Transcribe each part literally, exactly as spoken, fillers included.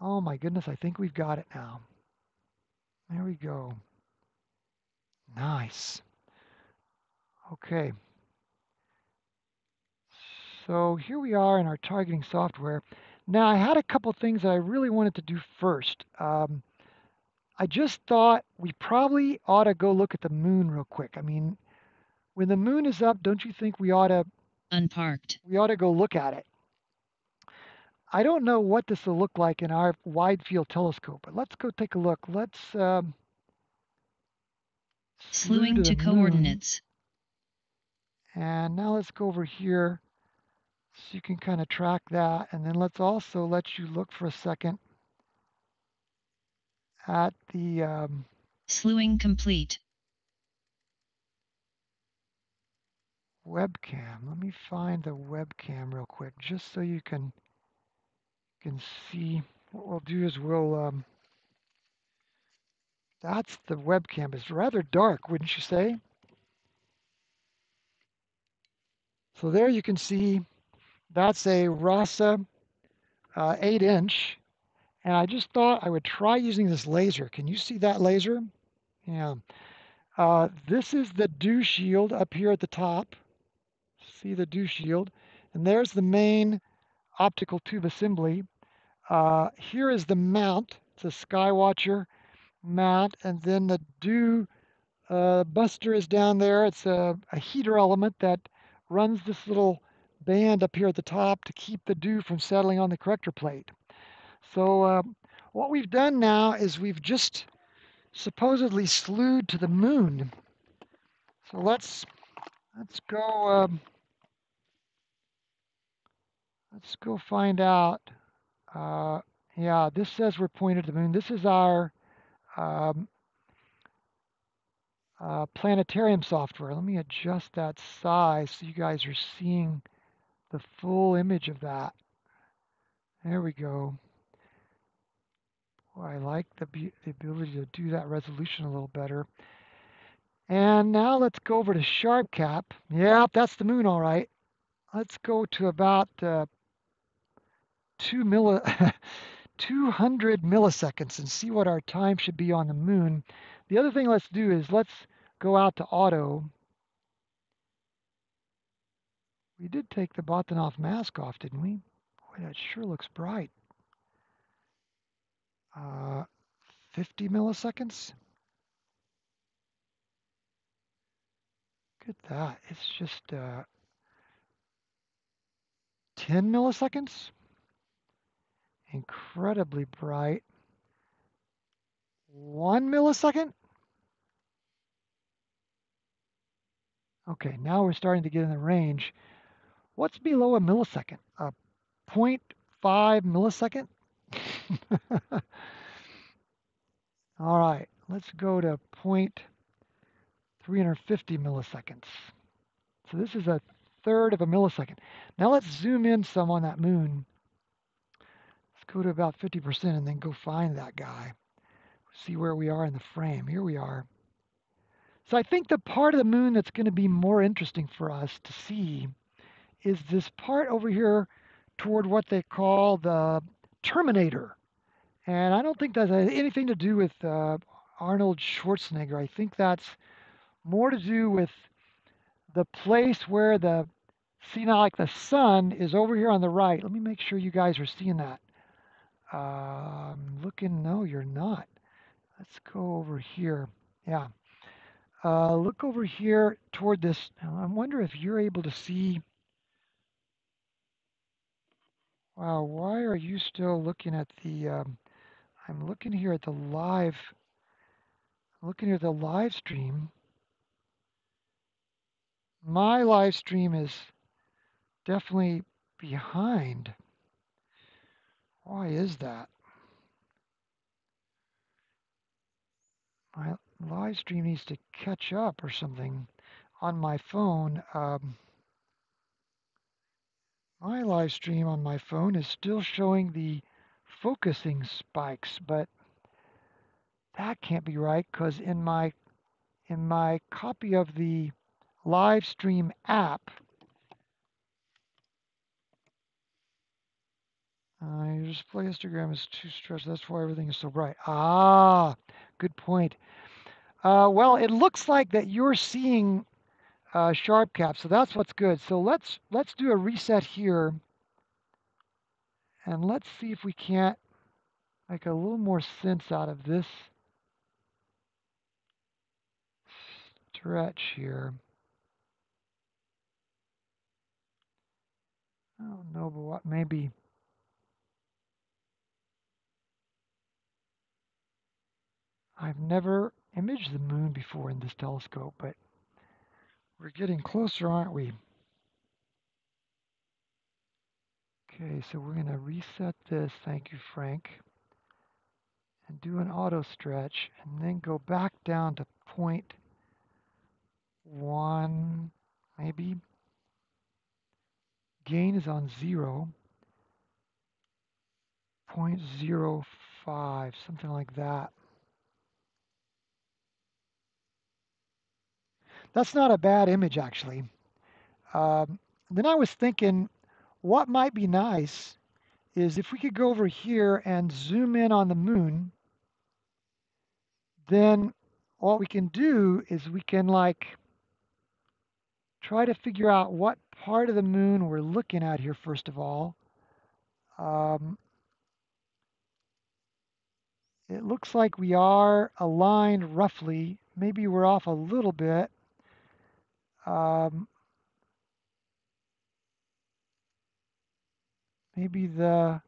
Oh my goodness, I think we've got it now. There we go. Nice. Okay. So here we are in our targeting software. Now, I had a couple things that I really wanted to do first. Um, I just thought we probably ought to go look at the moon real quick. I mean, when the moon is up, don't you think we ought to... Unparked. We ought to go look at it. I don't know what this will look like in our wide field telescope, but let's go take a look. Let's... Um, slewing to, to coordinates. Moon. And now let's go over here. So you can kind of track that. And then let's also let you look for a second at the... Um, slewing complete. Webcam. Let me find the webcam real quick, just so you can, can see. What we'll do is we'll... Um, that's the webcam. It's rather dark, wouldn't you say? So there you can see... That's a RASA uh, eight inch, and I just thought I would try using this laser. Can you see that laser? Yeah. Uh, this is the dew shield up here at the top. See the dew shield? And there's the main optical tube assembly. Uh, here is the mount. It's a Skywatcher mount, and then the dew uh, buster is down there. It's a, a heater element that runs this little band up here at the top to keep the dew from settling on the corrector plate. So uh, what we've done now is we've just supposedly slewed to the moon. So let's let's go um, let's go find out. Uh, yeah, this says we're pointed to the moon. This is our um, uh, planetarium software. Let me adjust that size so you guys are seeing the full image of that. There we go. Boy, I like the, the ability to do that resolution a little better. And now let's go over to SharpCap. Yeah, that's the moon, all right. Let's go to about uh, two milli two hundred milliseconds and see what our time should be on the moon. The other thing let's do is let's go out to auto. We did take the Botanoff mask off, didn't we? Boy, that sure looks bright. Uh, fifty milliseconds. Look at that. It's just uh, ten milliseconds. Incredibly bright. One millisecond. Okay, now we're starting to get in the range. What's below a millisecond? A zero point five millisecond? All right, let's go to zero point three five zero milliseconds. So this is a third of a millisecond. Now let's zoom in some on that moon. Let's go to about fifty percent and then go find that guy. See where we are in the frame. Here we are. So I think the part of the moon that's going to be more interesting for us to see is this part over here toward what they call the Terminator. And I don't think that has anything to do with uh, Arnold Schwarzenegger. I think that's more to do with the place where the, see now like the sun is over here on the right. Let me make sure you guys are seeing that. Uh, I'm looking, no, you're not. Let's go over here. Yeah. Uh, look over here toward this. I wonder if you're able to see. Wow, why are you still looking at the, um, I'm looking here at the live, I'm looking at the live stream. My live stream is definitely behind. Why is that? My live stream needs to catch up or something on my phone. Um, My live stream on my phone is still showing the focusing spikes, but that can't be right because in my in my copy of the live stream app, I display histogram is too stretched. That's why everything is so bright. Ah, good point. Uh, well, it looks like that you're seeing uh, SharpCap, so that's what's good. So let's let's do a reset here, and let's see if we can't make a little more sense out of this stretch here. I don't know, but what maybe. I've never imaged the moon before in this telescope, but we're getting closer, aren't we? Okay, so we're going to reset this. Thank you, Frank. And do an auto stretch, and then go back down to point one, maybe. Gain is on zero, zero point zero five, something like that. That's not a bad image, actually. Um, then I was thinking, what might be nice is if we could go over here and zoom in on the moon, then what we can do is we can like try to figure out what part of the moon we're looking at here, first of all. Um, it looks like we are aligned roughly. Maybe we're off a little bit. Um, maybe the,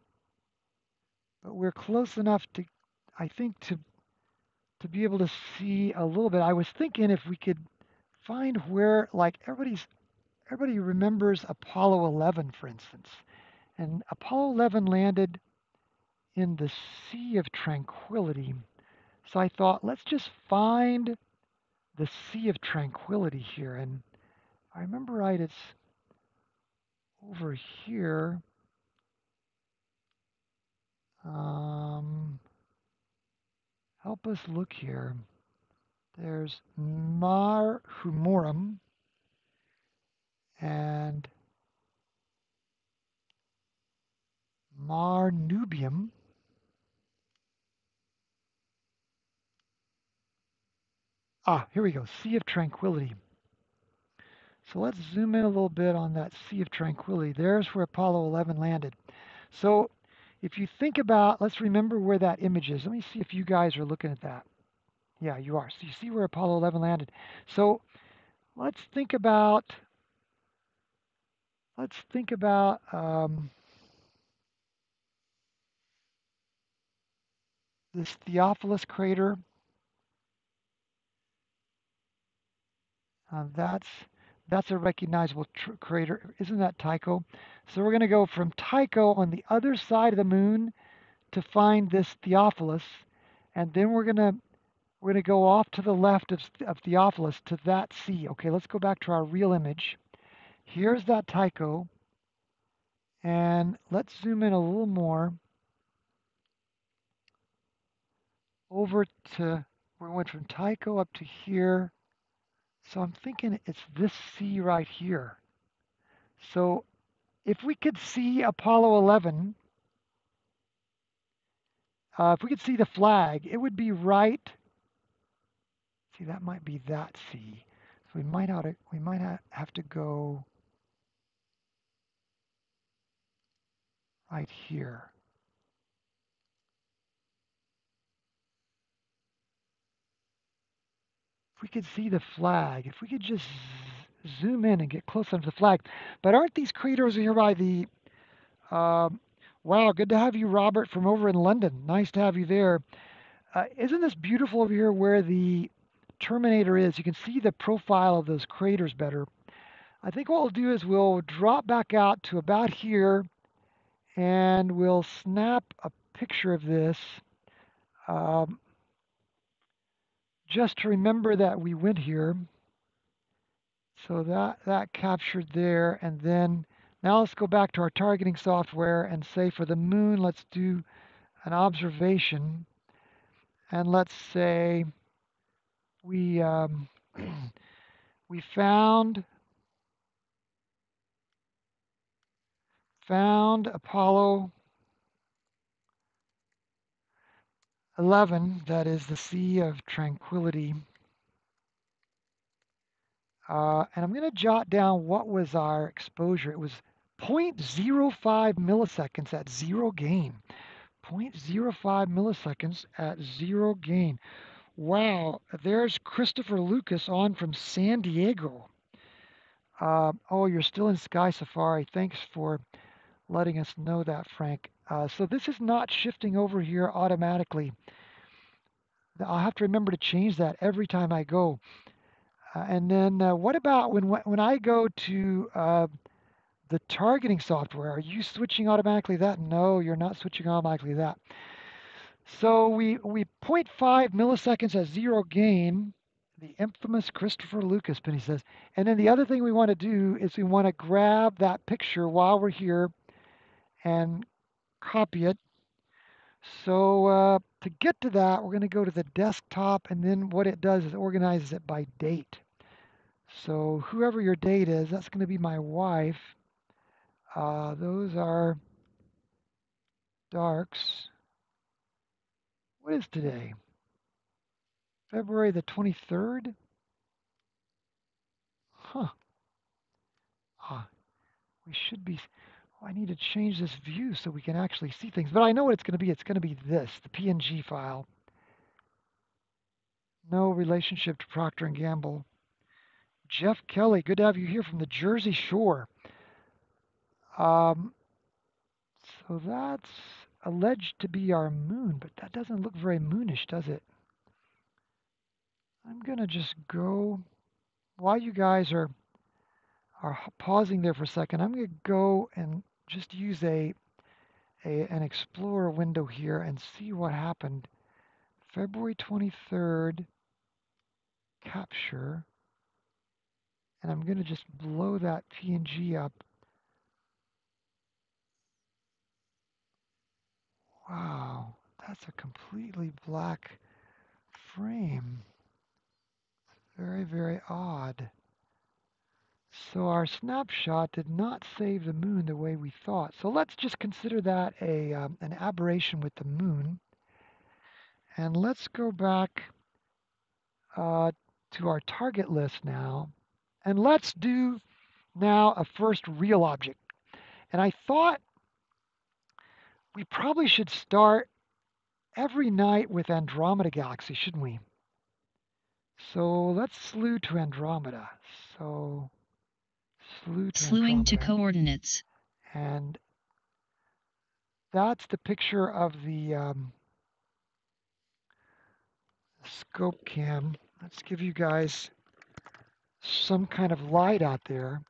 but we're close enough to, I think, to, to be able to see a little bit. I was thinking if we could find where, like everybody's, everybody remembers Apollo eleven, for instance, and Apollo eleven landed in the Sea of Tranquility. So I thought, let's just find the Sea of Tranquility here, and I remember right, it's over here. Um, help us look here. There's Mare Humorum and Mare Nubium. Ah, here we go, Sea of Tranquility. So let's zoom in a little bit on that Sea of Tranquility. There's where Apollo eleven landed. So if you think about, let's remember where that image is. Let me see if you guys are looking at that. Yeah, you are. So you see where Apollo eleven landed. So let's think about, let's think about, um, this Theophilus crater. Uh, that's, that's a recognizable crater. Isn't that Tycho? So we're going to go from Tycho on the other side of the moon to find this Theophilus, and then we're going to we're going to go off to the left of, of Theophilus to that sea. Okay, let's go back to our real image. Here's that Tycho, and let's zoom in a little more over to where we went from Tycho up to here. So I'm thinking it's this sea right here. So if we could see Apollo eleven, uh, if we could see the flag, it would be right. See, that might be that sea. So we might have to, we might have to go right here. We could see the flag, if we could just zoom in and get closer to the flag. But aren't these craters here by the... Um, wow, good to have you, Robert, from over in London. Nice to have you there. Uh, isn't this beautiful over here where the Terminator is? You can see the profile of those craters better. I think what we'll do is we'll drop back out to about here, and we'll snap a picture of this. Um, just to remember that we went here. So that, that captured there. And then now let's go back to our targeting software and say for the moon, let's do an observation. And let's say we, um, we found, found Apollo eleven, that is the Sea of Tranquility. Uh, and I'm going to jot down what was our exposure. It was zero point zero five milliseconds at zero gain. zero point zero five milliseconds at zero gain. Wow, there's Christopher Lucas on from San Diego. Uh, oh, you're still in Sky Safari. Thanks for letting us know that, Frank. Uh, so this is not shifting over here automatically. I'll have to remember to change that every time I go. Uh, and then uh, what about when when I go to uh, the targeting software? Are you switching automatically that? No, you're not switching automatically that. So we, we zero point five milliseconds at zero gain, the infamous Christopher Lucas, Penny says. And then the other thing we want to do is we want to grab that picture while we're here and copy it. So uh, to get to that, we're going to go to the desktop, and then what it does is organizes it by date. So whoever your date is, that's going to be my wife. Uh, those are darks. What is today? February the twenty-third? Huh. Ah, we should be... I need to change this view so we can actually see things. But I know what it's going to be. It's going to be this, the P N G file. No relationship to Procter and Gamble. Jeff Kelly, good to have you here from the Jersey Shore. Um, so that's alleged to be our moon, but that doesn't look very moonish, does it? I'm going to just go... While you guys are, are pausing there for a second, I'm going to go and just use a, a an Explorer window here and see what happened. February twenty-third, capture, and I'm going to just blow that P N G up. Wow, that's a completely black frame. It's very, very odd. So our snapshot did not save the moon the way we thought. So let's just consider that a um, an aberration with the moon. And let's go back uh, to our target list now. And let's do now a first real object. And I thought we probably should start every night with Andromeda Galaxy, shouldn't we? So let's slew to Andromeda. So... Slew to slewing to coordinates, and that's the picture of the um, scope cam. Let's give you guys some kind of light out there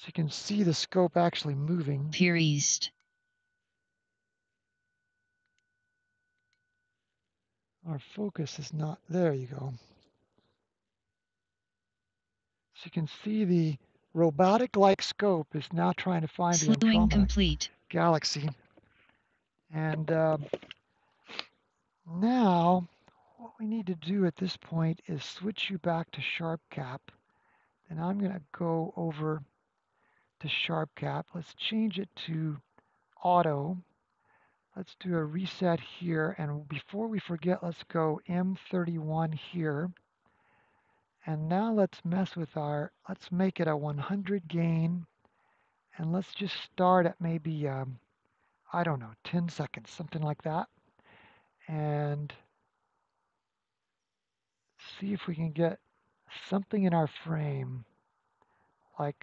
so you can see the scope actually moving. Peer east. Our focus is not there. You go. So you can see the robotic-like scope is now trying to find the Andromeda Galaxy. And uh, now what we need to do at this point is switch you back to SharpCap. And I'm going to go over to SharpCap. Let's change it to auto. Let's do a reset here. And before we forget, let's go M thirty-one here. And now let's mess with our, let's make it a one hundred gain. And let's just start at maybe, um, I don't know, ten seconds, something like that. And see if we can get something in our frame, like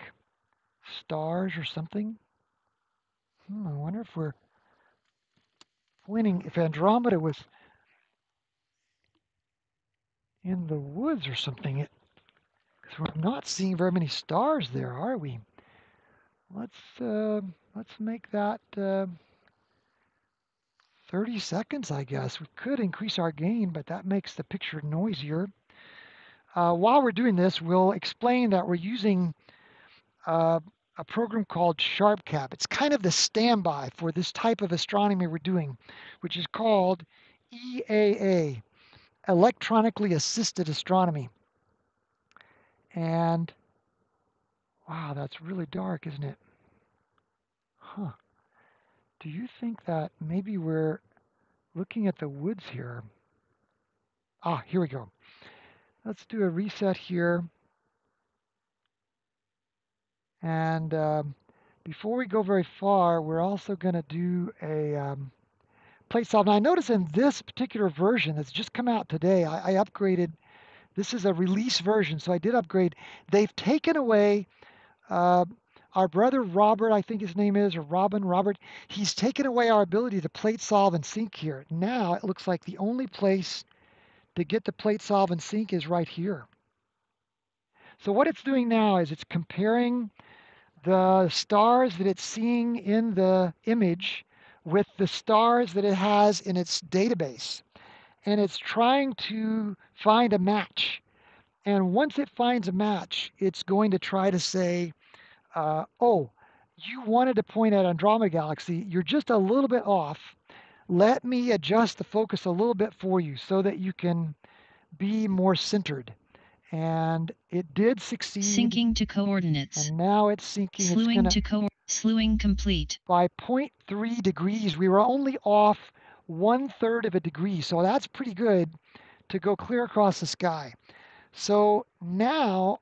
stars or something. Hmm, I wonder if we're pointing, if Andromeda was in the woods or something, because we're not seeing very many stars there, are we? Let's uh, let's make that uh, thirty seconds, I guess. We could increase our gain, but that makes the picture noisier. Uh, while we're doing this, we'll explain that we're using uh, a program called SharpCap. It's kind of the standby for this type of astronomy we're doing, which is called E A A. Electronically assisted astronomy. And wow, that's really dark, isn't it? Huh. do you think that maybe we're looking at the woods here? Ah, here we go. Let's do a reset here. And um, before we go very far, we're also going to do a um, plate solve. Now, I notice in this particular version that's just come out today, I, I upgraded. This is a release version, so I did upgrade. They've taken away uh, our brother Robert, I think his name is, or Robin, Robert. He's taken away our ability to plate solve and sync here. Now, it looks like the only place to get the plate solve and sync is right here. So what it's doing now is it's comparing the stars that it's seeing in the image with the stars that it has in its database. And it's trying to find a match. And once it finds a match, it's going to try to say, uh, oh, you wanted to point at Andromeda Galaxy. You're just a little bit off. Let me adjust the focus a little bit for you so that you can be more centered. And it did succeed. Syncing to coordinates. And now it's syncing. Slewing it's to co slewing complete. By zero point three degrees, we were only off one third of a degree. So that's pretty good to go clear across the sky. So now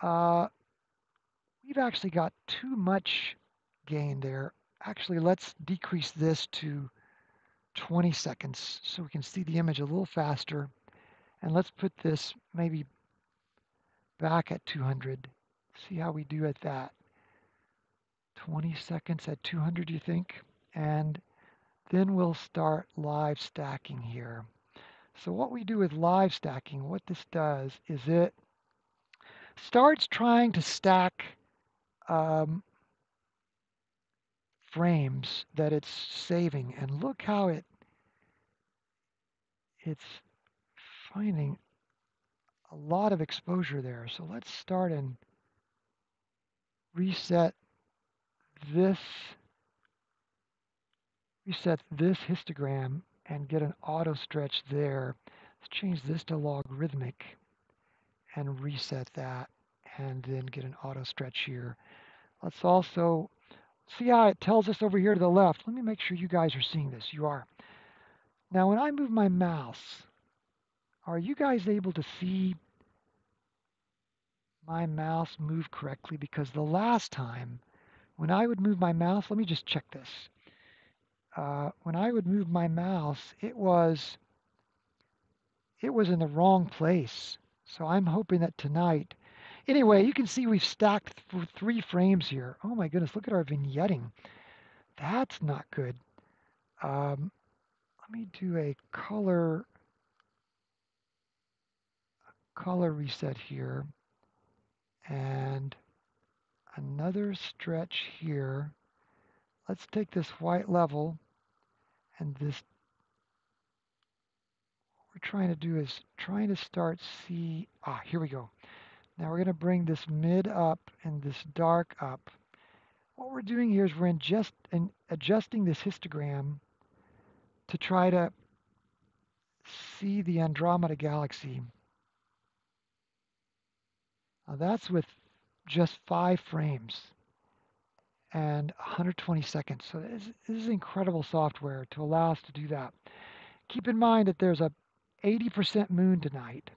uh, we've actually got too much gain there. Actually, let's decrease this to twenty seconds so we can see the image a little faster. And let's put this maybe back at two hundred. See how we do at that. twenty seconds at two hundred, you think? And then we'll start live stacking here. So what we do with live stacking, what this does is it starts trying to stack um, frames that it's saving. And look how it it's... finding a lot of exposure there. So let's start and reset this, reset this histogram and get an auto stretch there. Let's change this to logarithmic and reset that and then get an auto stretch here. Let's also see how it tells us over here to the left. Let me make sure you guys are seeing this. You are. Now, when I move my mouse, are you guys able to see my mouse move correctly? Because the last time when I would move my mouse, let me just check this. Uh, when I would move my mouse, it was it was in the wrong place. So I'm hoping that tonight. Anyway, you can see we've stacked th three frames here. Oh my goodness, look at our vignetting. That's not good. Um, let me do a color. Color reset here and another stretch here. Let's take this white level and this. What we're trying to do is trying to start see. Ah, here we go. Now we're going to bring this mid up and this dark up. What we're doing here is we're just in adjusting this histogram to try to see the Andromeda Galaxy. Now that's with just five frames and one hundred twenty seconds. So this, this is incredible software to allow us to do that. Keep in mind that there's a eighty percent moon tonight.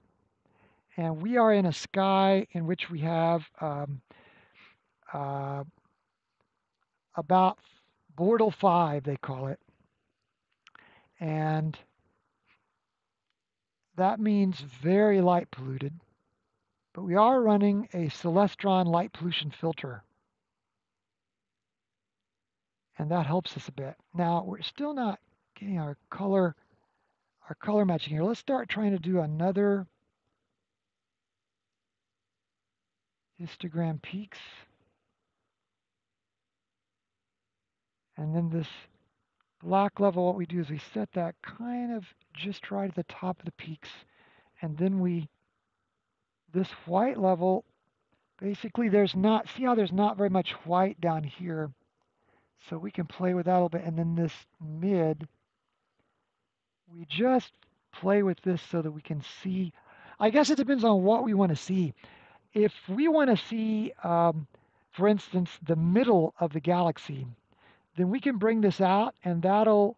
And we are in a sky in which we have um, uh, about Bortle five, they call it. And that means very light polluted. But we are running a Celestron light pollution filter. And that helps us a bit. Now, we're still not getting our color, our color matching here. Let's start trying to do another histogram peaks. And then this black level, what we do is we set that kind of just right at the top of the peaks. And then we this white level, basically there's not, see how there's not very much white down here. So we can play with that a little bit. And then this mid, we just play with this so that we can see. I guess it depends on what we want to see. If we want to see, um, for instance, the middle of the galaxy, then we can bring this out, and that'll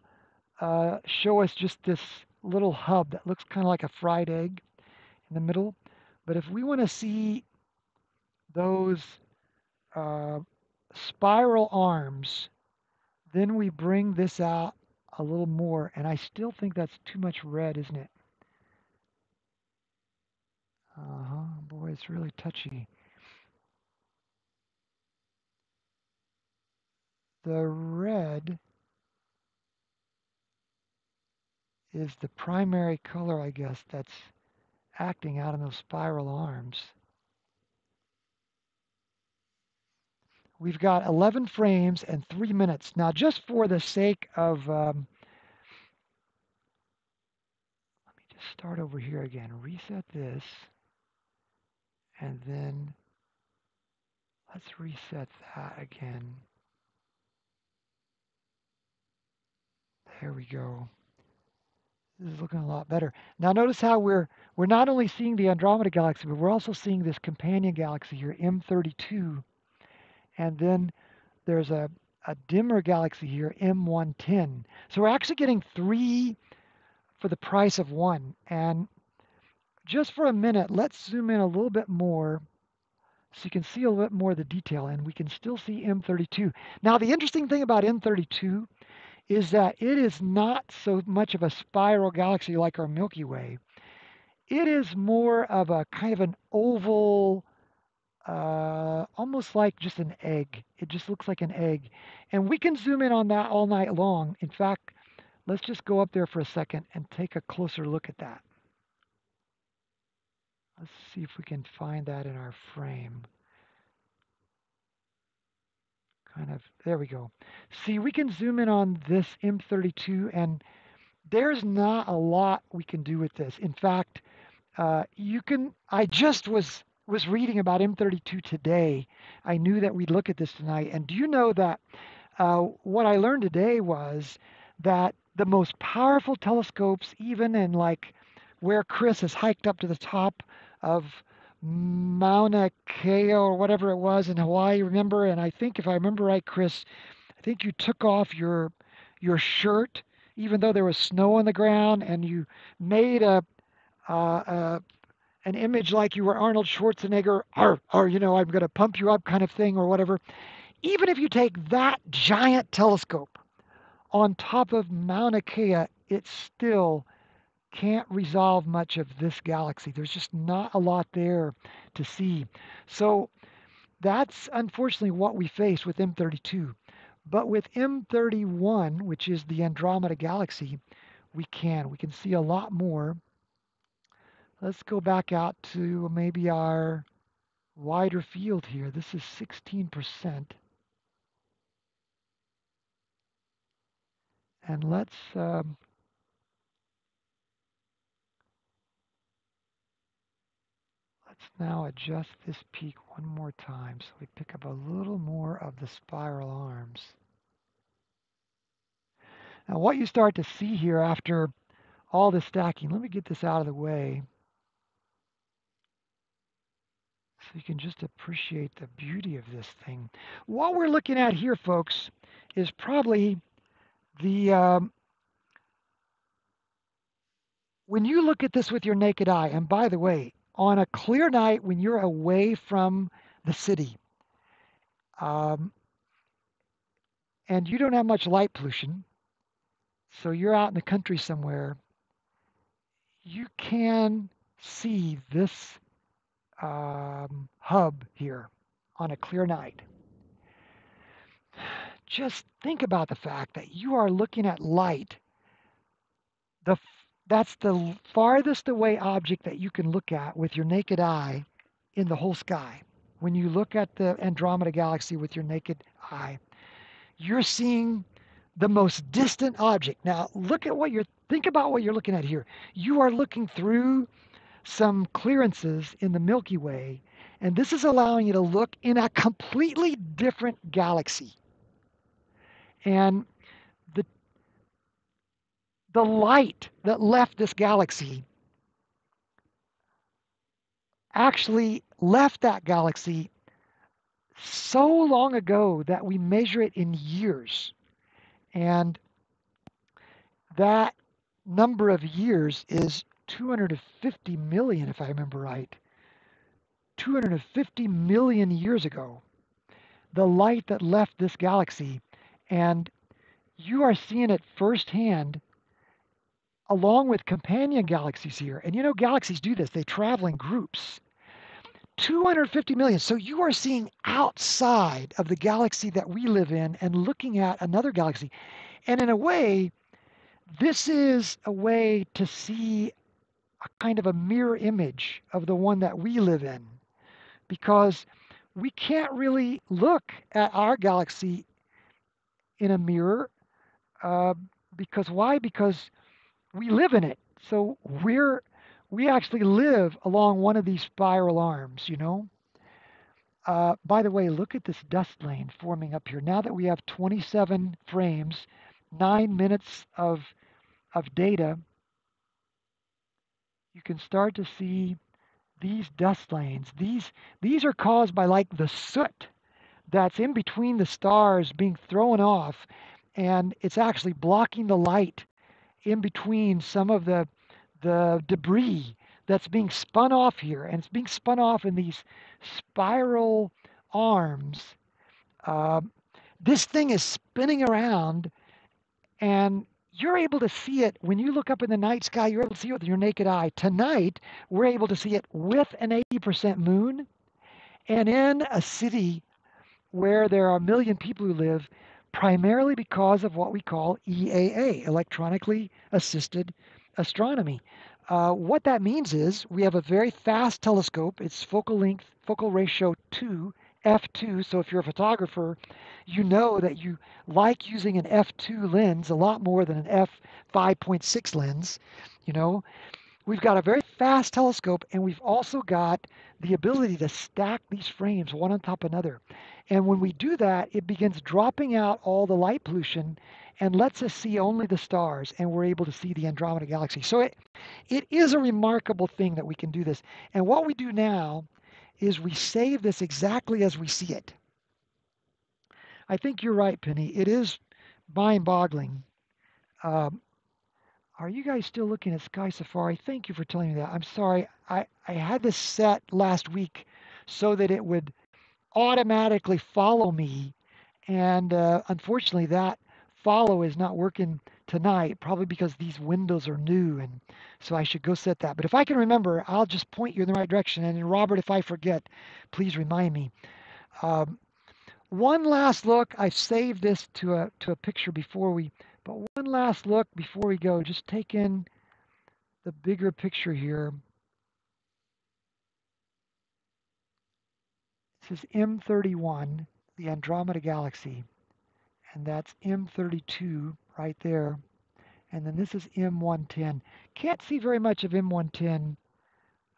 uh, show us just this little hub that looks kind of like a fried egg in the middle. But if we want to see those uh, spiral arms, then we bring this out a little more. And I still think that's too much red, isn't it? Uh-huh. Boy, it's really touchy. The red is the primary color, I guess, that's acting out in those spiral arms. We've got eleven frames and three minutes. Now, just for the sake of, um, let me just start over here again. Reset this, and then let's reset that again. There we go. This is looking a lot better. Now notice how we're we're not only seeing the Andromeda Galaxy, but we're also seeing this companion galaxy here, M thirty-two. And then there's a, a dimmer galaxy here, M one ten. So we're actually getting three for the price of one. And just for a minute, let's zoom in a little bit more so you can see a little bit more of the detail, and we can still see M thirty-two. Now the interesting thing about M thirty-two is that it is not so much of a spiral galaxy like our Milky Way. It is more of a kind of an oval, uh, almost like just an egg. It just looks like an egg. And we can zoom in on that all night long. In fact, let's just go up there for a second and take a closer look at that. Let's see if we can find that in our frame. Kind of, there we go. See, we can zoom in on this M thirty-two, and there's not a lot we can do with this. In fact, uh, you can, I just was, was reading about M thirty-two today. I knew that we'd look at this tonight. And do you know that uh, what I learned today was that the most powerful telescopes, even in like where Chris has hiked up to the top of Mauna Kea or whatever it was in Hawaii, remember? And I think if I remember right, Chris, I think you took off your your shirt, even though there was snow on the ground, and you made a uh, uh, an image like you were Arnold Schwarzenegger, or, or you know, I'm going to pump you up kind of thing or whatever. Even if you take that giant telescope on top of Mauna Kea, it's still can't resolve much of this galaxy. There's just not a lot there to see. So that's unfortunately what we face with M thirty-two. But with M thirty-one, which is the Andromeda Galaxy, we can. We can see a lot more. Let's go back out to maybe our wider field here. This is sixteen percent. And let's... Um, Let's now adjust this peak one more time so we pick up a little more of the spiral arms. Now what you start to see here after all the stacking, let me get this out of the way so you can just appreciate the beauty of this thing. What we're looking at here, folks, is probably the... Um, when you look at this with your naked eye, and by the way, on a clear night when you're away from the city um, and you don't have much light pollution, so you're out in the country somewhere, you can see this um, hub here on a clear night. Just think about the fact that you are looking at light. The That's the farthest away object that you can look at with your naked eye in the whole sky. When you look at the Andromeda Galaxy with your naked eye, you're seeing the most distant object. Now, look at what you're, think about what you're looking at here. You are looking through some clearances in the Milky Way, and this is allowing you to look in a completely different galaxy. And the light that left this galaxy actually left that galaxy so long ago that we measure it in years. And that number of years is two hundred fifty million, if I remember right. two hundred fifty million years ago, the light that left this galaxy, and you are seeing it firsthand along with companion galaxies here. And you know, galaxies do this, they travel in groups. two hundred fifty million. So you are seeing outside of the galaxy that we live in and looking at another galaxy. And in a way, this is a way to see a kind of a mirror image of the one that we live in, because we can't really look at our galaxy in a mirror. Uh, because why? Because we live in it. So we're we actually live along one of these spiral arms, you know. Uh, by the way, look at this dust lane forming up here. Now that we have twenty-seven frames, nine minutes of, of data, you can start to see these dust lanes. These, these are caused by like the soot that's in between the stars being thrown off, and it's actually blocking the light in between some of the the debris that's being spun off here, and it's being spun off in these spiral arms. Uh, this thing is spinning around, and you're able to see it when you look up in the night sky. You're able to see it with your naked eye. Tonight, we're able to see it with an eighty percent moon, and in a city where there are a million people who live, primarily because of what we call E A A, electronically assisted astronomy. Uh, what that means is we have a very fast telescope. It's focal length, focal ratio two, F two. So if you're a photographer, you know that you like using an F two lens a lot more than an F five point six lens. You know, we've got a very fast telescope, and we've also got the ability to stack these frames one on top of another. And when we do that, it begins dropping out all the light pollution and lets us see only the stars, and we're able to see the Andromeda Galaxy. So it, it is a remarkable thing that we can do this. And what we do now is we save this exactly as we see it. I think you're right, Penny. It is mind-boggling. Um, are you guys still looking at Sky Safari? Thank you for telling me that. I'm sorry. I, I had this set last week so that it would automatically follow me, and uh, unfortunately that follow is not working tonight, probably because these windows are new, and so I should go set that. But if I can remember, I'll just point you in the right direction, and Robert, if I forget, please remind me. Um, one last look. I saved this to a to a picture before we, but one last look before we go, just take in the bigger picture here. This is M thirty-one, the Andromeda Galaxy, and that's M thirty-two right there. And then this is M one ten. Can't see very much of M one ten.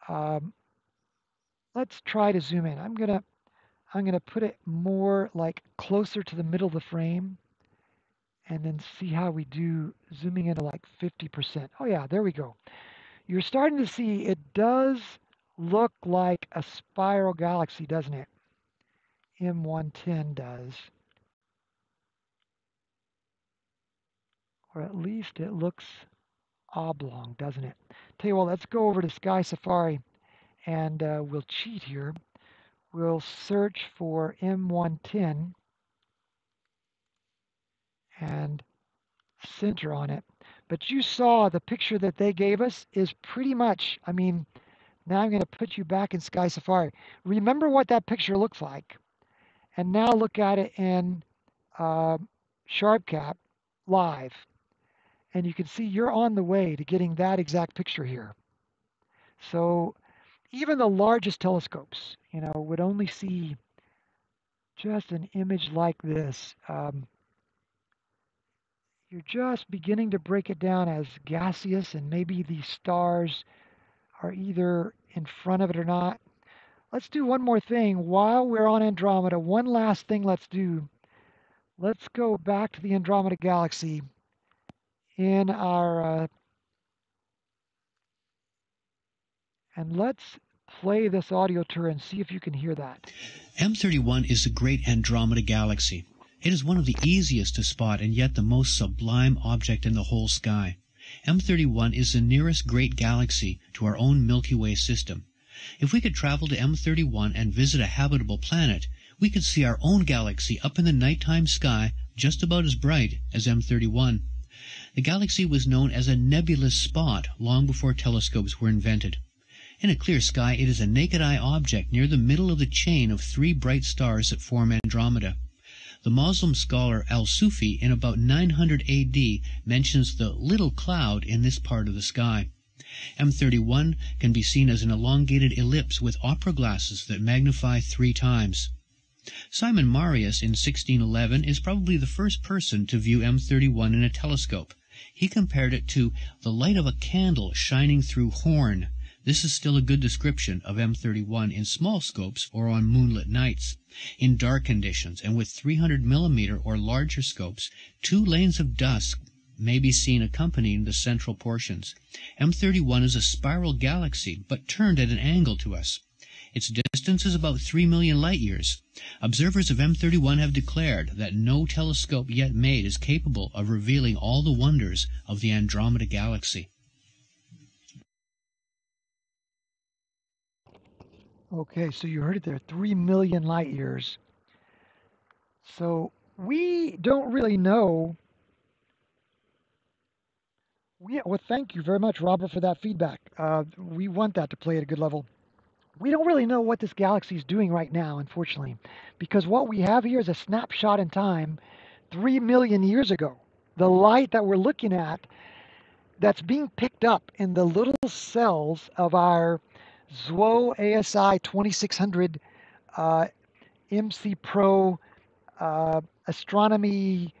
Um, let's try to zoom in. I'm gonna, I'm gonna put it more like closer to the middle of the frame, and then see how we do zooming into like fifty percent. Oh yeah, there we go. You're starting to see it does look like a spiral galaxy, doesn't it? M one ten does. Or at least it looks oblong, doesn't it? Tell you what, let's go over to Sky Safari, and uh, we'll cheat here. We'll search for M one ten and center on it. But you saw the picture that they gave us is pretty much, I mean, now I'm going to put you back in Sky Safari. Remember what that picture looks like. And now look at it in uh, SharpCap Live. And you can see you're on the way to getting that exact picture here. So even the largest telescopes, you know, would only see just an image like this. Um, you're just beginning to break it down as gaseous, and maybe these stars are either in front of it or not. Let's do one more thing while we're on Andromeda. One last thing let's do. Let's go back to the Andromeda Galaxy in our, uh, and let's play this audio tour and see if you can hear that. M thirty-one is the great Andromeda Galaxy. It is one of the easiest to spot and yet the most sublime object in the whole sky. M thirty-one is the nearest great galaxy to our own Milky Way system. If we could travel to M thirty-one and visit a habitable planet, we could see our own galaxy up in the nighttime sky just about as bright as M thirty-one. The galaxy was known as a nebulous spot long before telescopes were invented. In a clear sky, it is a naked-eye object near the middle of the chain of three bright stars that form Andromeda. The Moslem scholar Al-Sufi in about nine hundred A D mentions the little cloud in this part of the sky. M thirty-one can be seen as an elongated ellipse with opera glasses that magnify three times. Simon Marius in sixteen eleven is probably the first person to view M thirty-one in a telescope. He compared it to the light of a candle shining through horn. This is still a good description of M thirty-one in small scopes or on moonlit nights. In dark conditions and with three hundred millimeter or larger scopes, two lanes of dusk may be seen accompanying the central portions. M thirty-one is a spiral galaxy but turned at an angle to us. Its distance is about three million light-years. Observers of M thirty-one have declared that no telescope yet made is capable of revealing all the wonders of the Andromeda Galaxy. Okay, so you heard it there, three million light years. So we don't really know. We, well, thank you very much, Robert, for that feedback. Uh, we want that to play at a good level. We don't really know what this galaxy is doing right now, unfortunately, because what we have here is a snapshot in time three million years ago. The light that we're looking at that's being picked up in the little cells of our Z W O A S I twenty-six hundred uh, M C Pro uh, astronomy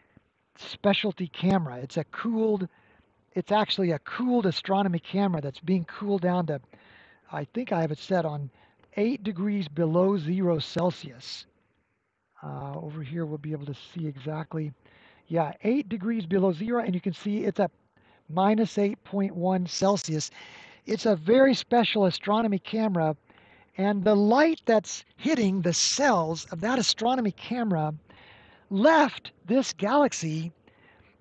specialty camera. It's a cooled, it's actually a cooled astronomy camera that's being cooled down to, I think I have it set on eight degrees below zero Celsius. Uh, over here we'll be able to see exactly, yeah, eight degrees below zero, and you can see it's at minus eight point one Celsius. It's a very special astronomy camera, and the light that's hitting the cells of that astronomy camera left this galaxy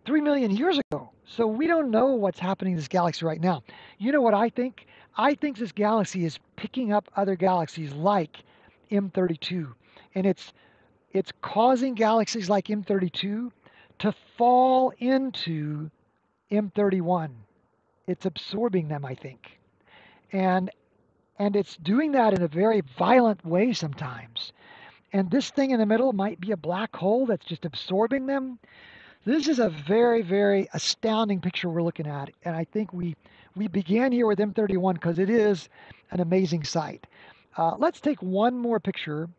three million years ago. So we don't know what's happening in this galaxy right now. You know what I think? I think this galaxy is picking up other galaxies like M thirty-two, and it's it's causing galaxies like M thirty-two to fall into M thirty-one. It's absorbing them, I think. And and it's doing that in a very violent way sometimes. And this thing in the middle might be a black hole that's just absorbing them. This is a very, very astounding picture we're looking at. And I think we, we began here with M thirty-one because it is an amazing sight. Uh, let's take one more picture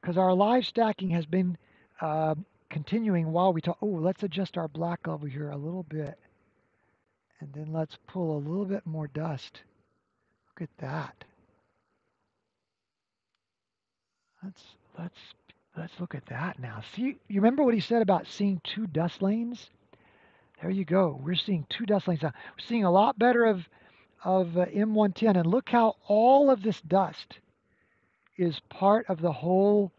because our live stacking has been uh, continuing while we talk. Oh, let's adjust our black over here a little bit. And then let's pull a little bit more dust. Look at that. Let's let's let's look at that now. See, you remember what he said about seeing two dust lanes? There you go. We're seeing two dust lanes now. We're seeing a lot better of of uh, M one ten, and look how all of this dust is part of the whole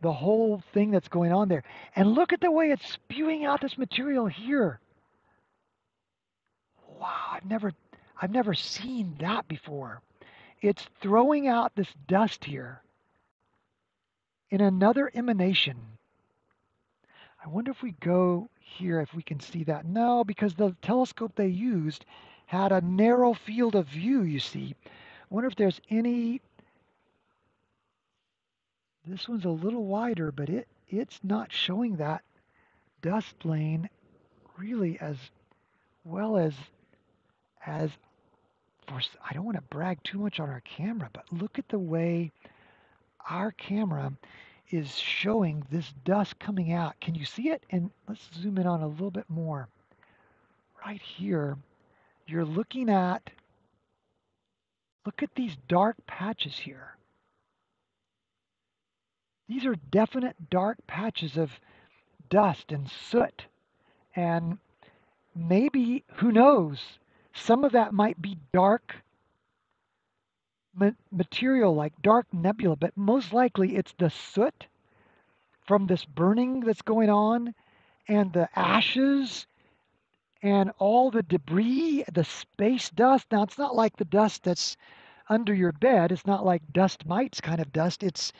the whole thing that's going on there. And look at the way it's spewing out this material here. Wow, I've never, I've never seen that before. It's throwing out this dust here in another emanation. I wonder if we go here, if we can see that. No, because the telescope they used had a narrow field of view, you see. I wonder if there's any... This one's a little wider, but it, it's not showing that dust lane really as well as... As for, I don't want to brag too much on our camera, but look at the way our camera is showing this dust coming out. Can you see it? And let's zoom in on a little bit more. Right here, you're looking at, look at these dark patches here. These are definite dark patches of dust and soot. And maybe, who knows? Some of that might be dark material, like dark nebula, but most likely it's the soot from this burning that's going on, and the ashes and all the debris, the space dust. Now, it's not like the dust that's under your bed. It's not like dust mites kind of dust. It's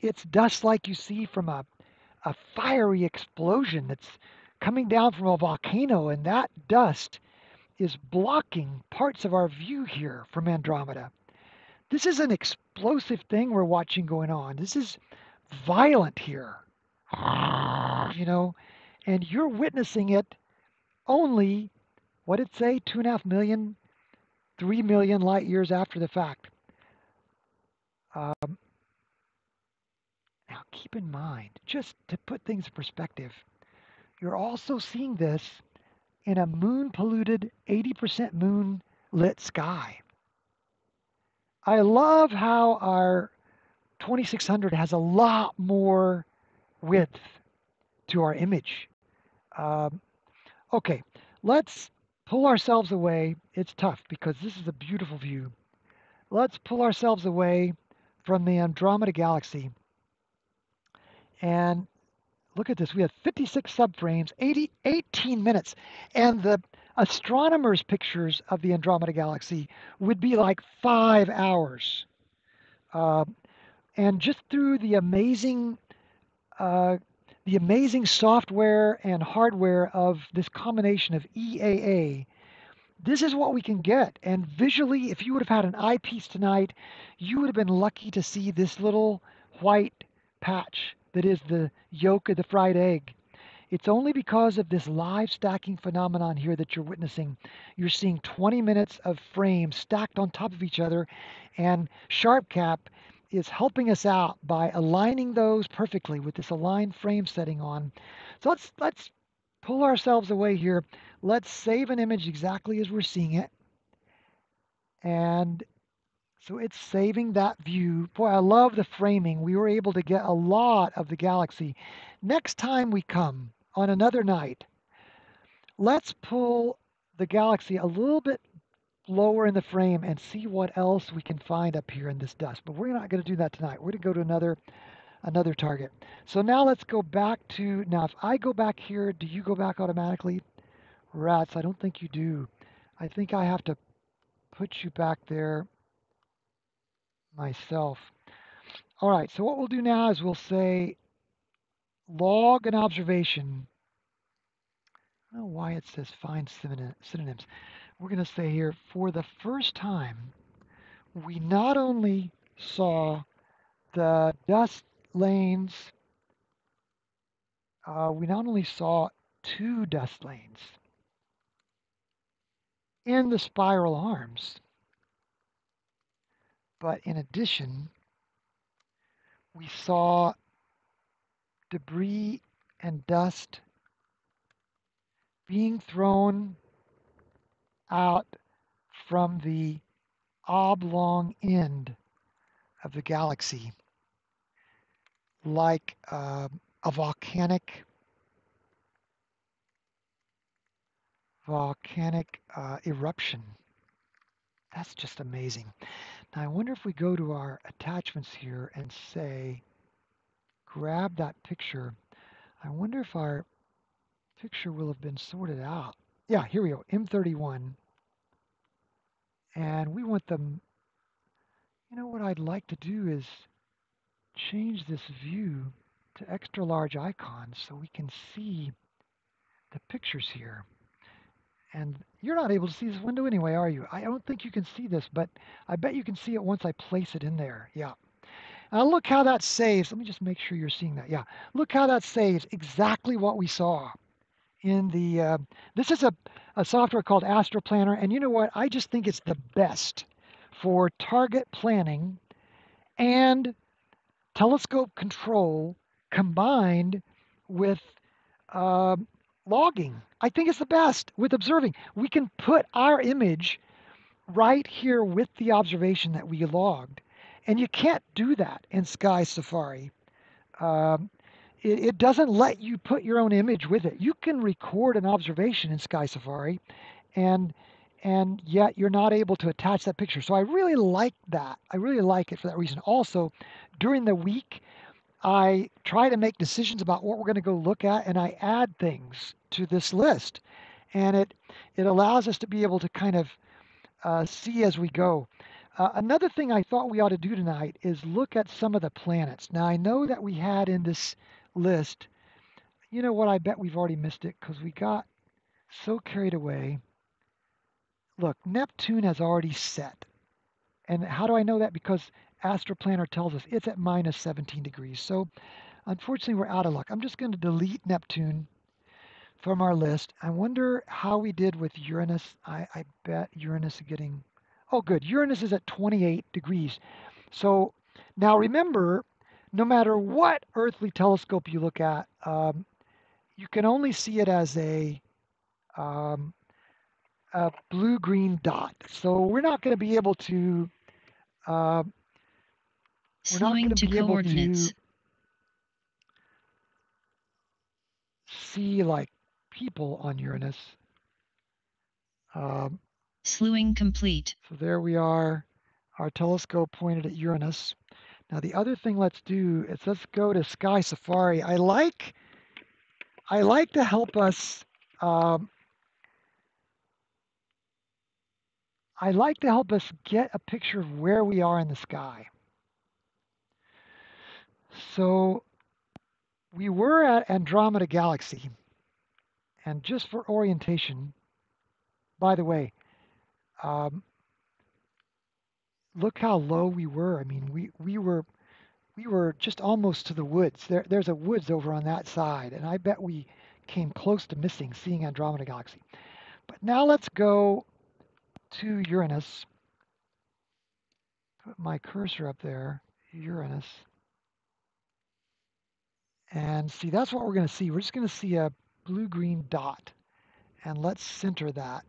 it's dust like you see from a, a fiery explosion that's coming down from a volcano, and that dust is blocking parts of our view here from Andromeda. This is an explosive thing we're watching going on. This is violent here, you know, and you're witnessing it only, what did it say, two and a half million, three million light years after the fact. Um, now, keep in mind, just to put things in perspective, you're also seeing this in a moon-polluted, eighty percent moon-lit sky. I love how our twenty-six hundred has a lot more width to our image. Um, okay, let's pull ourselves away. It's tough because this is a beautiful view. Let's pull ourselves away from the Andromeda Galaxy. And look at this. We have fifty-six subframes, eighteen minutes, and the astronomers' pictures of the Andromeda Galaxy would be like five hours. Uh, and just through the amazing, uh, the amazing software and hardware of this combination of E A A, this is what we can get. And visually, if you would have had an eyepiece tonight, you would have been lucky to see this little white patch that is the yolk of the fried egg. It's only because of this live stacking phenomenon here that you're witnessing. You're seeing twenty minutes of frames stacked on top of each other, and SharpCap is helping us out by aligning those perfectly with this aligned frame setting on. So let's, let's pull ourselves away here. Let's save an image exactly as we're seeing it. And so it's saving that view. Boy, I love the framing. We were able to get a lot of the galaxy. Next time we come, on another night, let's pull the galaxy a little bit lower in the frame and see what else we can find up here in this dust. But we're not going to do that tonight. We're going to go to another another target. So now let's go back to, now if I go back here, do you go back automatically? Rats, I don't think you do. I think I have to put you back there myself. All right, so what we'll do now is we'll say log an observation. I don't know why it says find synonyms. We're going to say here, for the first time, we not only saw the dust lanes, uh, we not only saw two dust lanes in the spiral arms, but in addition, we saw debris and dust being thrown out from the oblong end of the galaxy, like uh, a volcanic volcanic uh, eruption. That's just amazing. Now I wonder if we go to our attachments here and say, grab that picture. I wonder if our picture will have been sorted out. Yeah, here we go, M thirty-one. And we want them, you know what I'd like to do is change this view to extra large icons so we can see the pictures here. And you're not able to see this window anyway, are you? I don't think you can see this, but I bet you can see it once I place it in there. Yeah. Now look how that saves. Let me just make sure you're seeing that. Yeah. Look how that saves exactly what we saw in the, uh, this is a, a software called Astro Planner. And you know what? I just think it's the best for target planning and telescope control combined with uh, logging. I think it's the best with observing. We can put our image right here with the observation that we logged. And you can't do that in Sky Safari. Um, it, it doesn't let you put your own image with it. You can record an observation in Sky Safari, and, and yet you're not able to attach that picture. So I really like that. I really like it for that reason. Also, during the week, I try to make decisions about what we're going to go look at, and I add things to this list. And it, it allows us to be able to kind of uh, see as we go. Uh, another thing I thought we ought to do tonight is look at some of the planets. Now, I know that we had in this list, you know what, I bet we've already missed it because we got so carried away. Look, Neptune has already set. And how do I know that? Because Astro Planner tells us it's at minus seventeen degrees. So unfortunately, we're out of luck. I'm just going to delete Neptune from our list. I wonder how we did with Uranus. I, I bet Uranus is getting... Oh, good. Uranus is at twenty-eight degrees. So now remember, no matter what earthly telescope you look at, um, you can only see it as a, um, a blue-green dot. So we're not going to be able to... Uh, we're not going to be able to see, like, people on Uranus. Um, Slewing complete. So there we are. Our telescope pointed at Uranus. Now the other thing let's do is let's go to Sky Safari. I like, I like to help us. Um, I like to help us get a picture of where we are in the sky. So we were at Andromeda Galaxy, and just for orientation, by the way. Um, look how low we were. I mean, we, we were we were just almost to the woods. There, there's a woods over on that side, and I bet we came close to missing seeing Andromeda Galaxy. But now let's go to Uranus. Put my cursor up there, Uranus. And see, that's what we're going to see. We're just going to see a blue-green dot, and let's center that.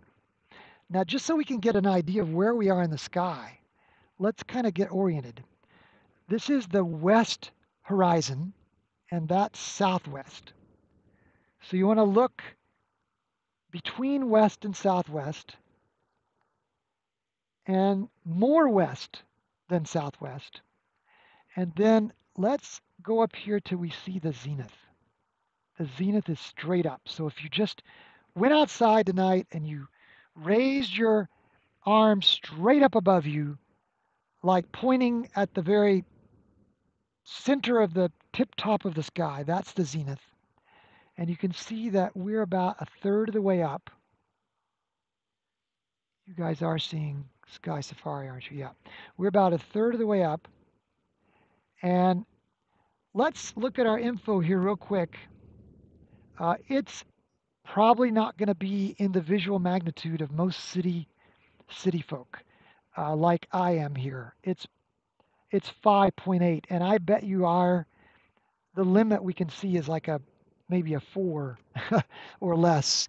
Now, just so we can get an idea of where we are in the sky, let's kind of get oriented. This is the west horizon, and that's southwest. So you want to look between west and southwest, and more west than southwest. And then let's go up here till we see the zenith. The zenith is straight up. So if you just went outside tonight and you raised your arm straight up above you, like pointing at the very center of the tip top of the sky. That's the zenith. And you can see that we're about a third of the way up. You guys are seeing Sky Safari, aren't you? Yeah. We're about a third of the way up. And let's look at our info here real quick. Uh, it's probably not going to be in the visual magnitude of most city city folk, uh, like I am here. It's it's five point eight, and I bet you are. The limit we can see is like a maybe a four or less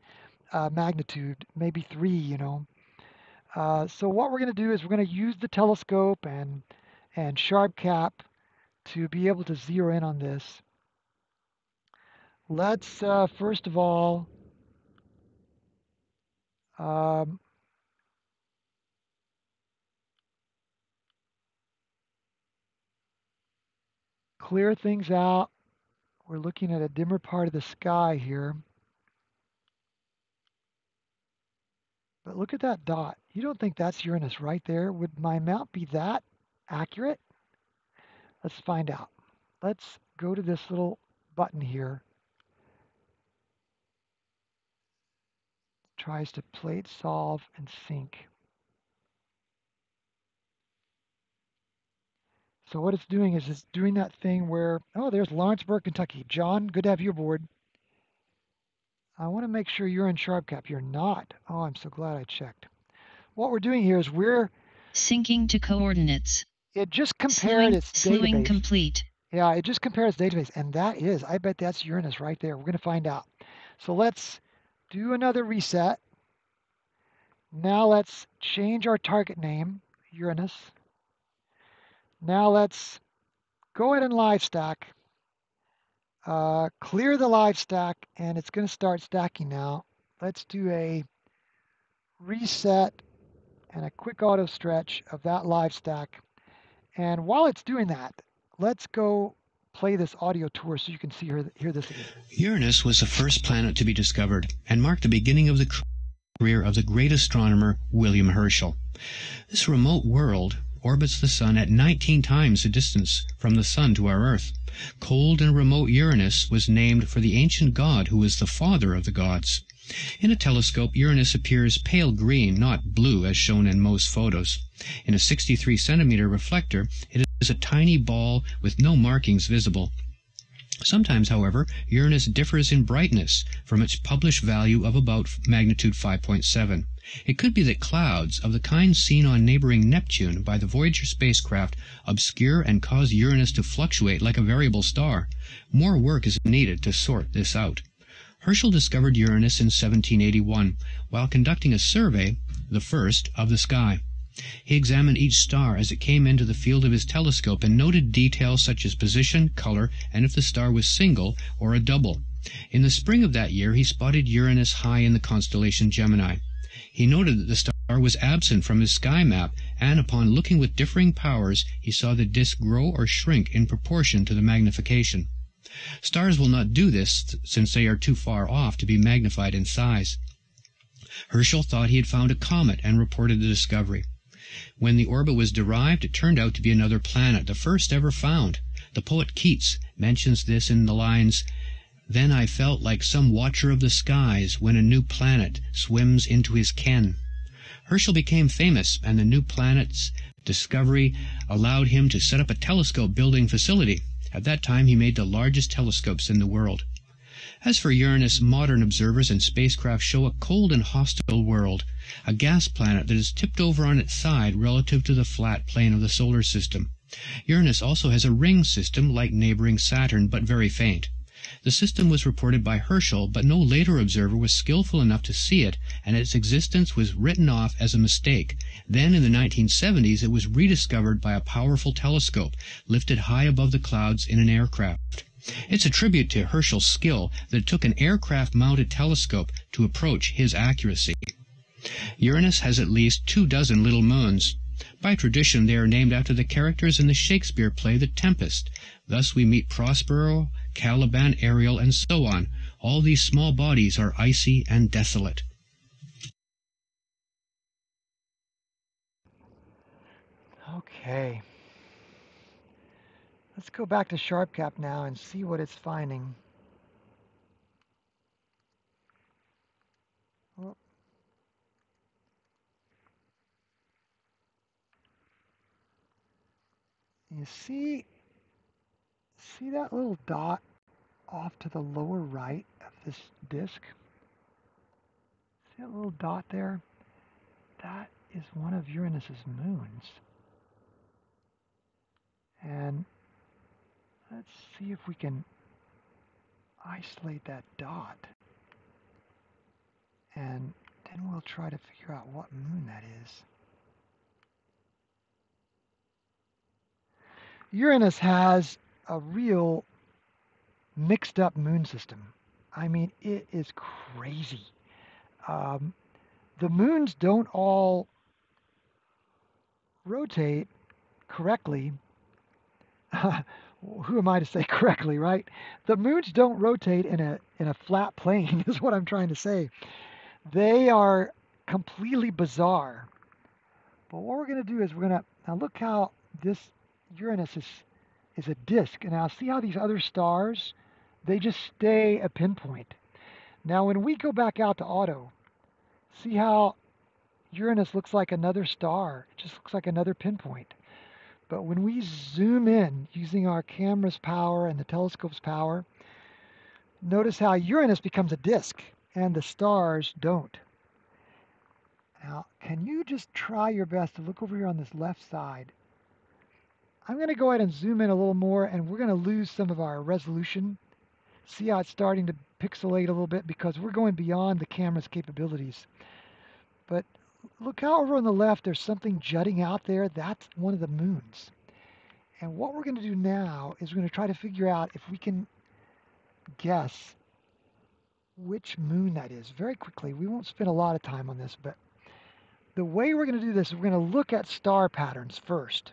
uh, magnitude, maybe three. You know. Uh, so what we're going to do is we're going to use the telescope and and SharpCap to be able to zero in on this. Let's uh, first of all. Um, clear things out. We're looking at a dimmer part of the sky here. But look at that dot. You don't think that's Uranus right there? Would my map be that accurate? Let's find out. Let's go to this little button here. Tries to plate solve and sync. So what it's doing is it's doing that thing where, oh, there's Lawrenceburg, Kentucky. John, good to have you aboard. I want to make sure you're in SharpCap. You're not. Oh, I'm so glad I checked. What we're doing here is we're syncing to coordinates. It just compared its database. Complete. Yeah, it just compared its database, and that is, I bet that's Uranus right there. We're going to find out. So let's do another reset. Now let's change our target name, Uranus. Now let's go ahead and live stack. Uh, clear the live stack, and it's going to start stacking now. Let's do a reset and a quick auto stretch of that live stack. And while it's doing that, let's go play this audio tour so you can see her, hear this again. Uranus was the first planet to be discovered and marked the beginning of the career of the great astronomer William Herschel. This remote world orbits the Sun at nineteen times the distance from the Sun to our Earth. Cold and remote Uranus was named for the ancient god who was the father of the gods. In a telescope, Uranus appears pale green, not blue, as shown in most photos. In a sixty-three centimeter reflector, it is a tiny ball with no markings visible. Sometimes, however, Uranus differs in brightness from its published value of about magnitude five point seven. It could be that clouds of the kind seen on neighboring Neptune by the Voyager spacecraft obscure and cause Uranus to fluctuate like a variable star. More work is needed to sort this out. Herschel discovered Uranus in seventeen eighty-one while conducting a survey, the first, of the sky. He examined each star as it came into the field of his telescope and noted details such as position, color, and if the star was single or a double. In the spring of that year, he spotted Uranus high in the constellation Gemini. He noted that the star was absent from his sky map, and upon looking with differing powers, he saw the disk grow or shrink in proportion to the magnification. Stars will not do this since they are too far off to be magnified in size. Herschel thought he had found a comet and reported the discovery. When the orbit was derived, it turned out to be another planet, the first ever found. The poet Keats mentions this in the lines, "Then I felt like some watcher of the skies when a new planet swims into his ken." Herschel became famous, and the new planet's discovery allowed him to set up a telescope building facility. At that time, he made the largest telescopes in the world. As for Uranus, modern observers and spacecraft show a cold and hostile world, a gas planet that is tipped over on its side relative to the flat plane of the solar system. Uranus also has a ring system like neighboring Saturn, but very faint. The system was reported by Herschel, but no later observer was skillful enough to see it, and its existence was written off as a mistake. Then in the nineteen seventies, it was rediscovered by a powerful telescope, lifted high above the clouds in an aircraft. It's a tribute to Herschel's skill that it took an aircraft-mounted telescope to approach his accuracy. Uranus has at least two dozen little moons. By tradition, they are named after the characters in the Shakespeare play The Tempest. Thus we meet Prospero, Caliban, Ariel, and so on. All these small bodies are icy and desolate. Okay. Let's go back to SharpCap now and see what it's finding. Oh. You see, see that little dot off to the lower right of this disk? See that little dot there? That is one of Uranus's moons. And let's see if we can isolate that dot. And then we'll try to figure out what moon that is. Uranus has a real mixed up moon system. I mean, it is crazy. Um, the moons don't all rotate correctly. Who am I to say correctly, right? The moons don't rotate in a in a flat plane is what I'm trying to say. They are completely bizarre. But what we're going to do is we're going to, now look how this Uranus is, is a disk. And now see how these other stars, they just stay a pinpoint. Now when we go back out to auto, see how Uranus looks like another star. It just looks like another pinpoint. But when we zoom in using our camera's power and the telescope's power, notice how Uranus becomes a disk and the stars don't. Now, can you just try your best to look over here on this left side? I'm going to go ahead and zoom in a little more, and we're going to lose some of our resolution. See how it's starting to pixelate a little bit because we're going beyond the camera's capabilities. But look out over on the left, there's something jutting out there. That's one of the moons. And what we're going to do now is we're going to try to figure out if we can guess which moon that is very quickly. We won't spend a lot of time on this, but the way we're going to do this, we're going to look at star patterns first.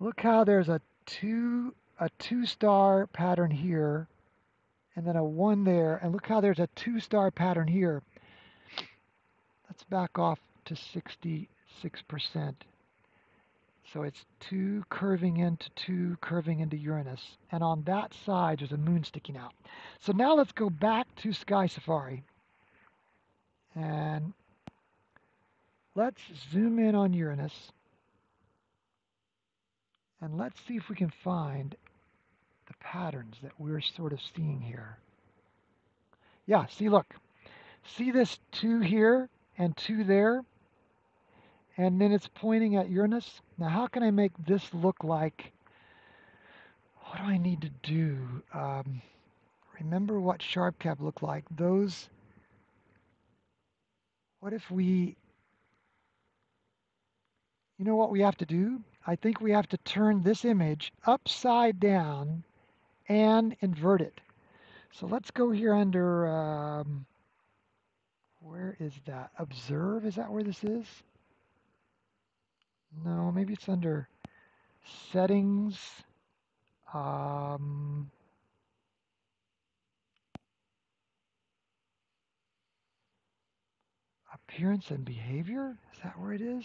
Look how there's a two a two-star pattern here, and then a one there. And look how there's a two-star pattern here. Let's back off to sixty-six percent. So it's two curving into two, curving into Uranus. And on that side, there's a moon sticking out. So now let's go back to Sky Safari. And let's zoom in on Uranus. And let's see if we can find the patterns that we're sort of seeing here. Yeah, see, look. See this two here and two there? And then it's pointing at Uranus. Now, how can I make this look like? What do I need to do? Um, remember what SharpCap looked like. Those, what if we, you know what we have to do? I think we have to turn this image upside down and invert it. So let's go here under, um, where is that? Observe, is that where this is? No, maybe it's under settings. Um, appearance and behavior. Is that where it is?